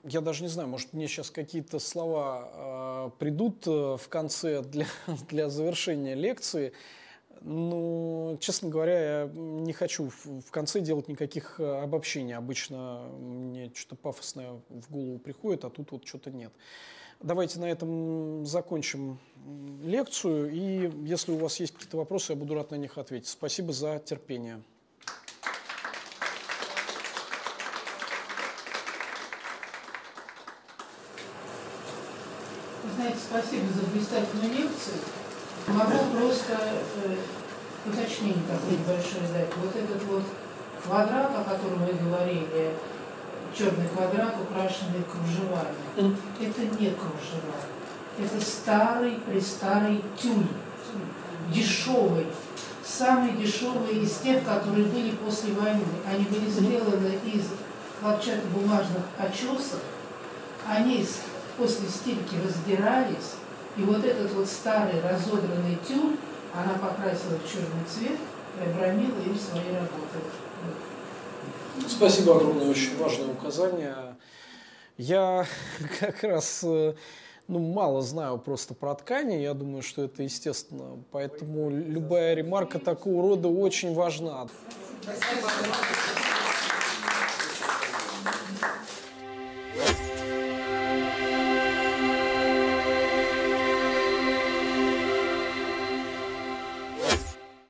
Я даже не знаю, может, мне сейчас какие-то слова э, придут в конце для, для завершения лекции. Ну, честно говоря, я не хочу в конце делать никаких обобщений. Обычно мне что-то пафосное в голову приходит, а тут вот что-то нет. Давайте на этом закончим лекцию. И если у вас есть какие-то вопросы, я буду рад на них ответить. Спасибо за терпение. Вы знаете, спасибо за блистательную лекцию. Могу просто э, уточнение какое-то большое дать. Вот этот вот квадрат, о котором вы говорили, черный квадрат, украшенный кружевами, это не кружева, это старый-престарый тюль, дешевый, самый дешевый из тех, которые были после войны. Они были сделаны из хлопчатобумажных очесов, они после стирки раздирались. И вот этот вот старый разодранный тюль она покрасила в черный цвет и обрамила им свои работы. Спасибо огромное, очень важное указание. Я как раз ну, мало знаю просто про ткани, я думаю, что это естественно. Поэтому любая ремарка такого рода очень важна. Спасибо.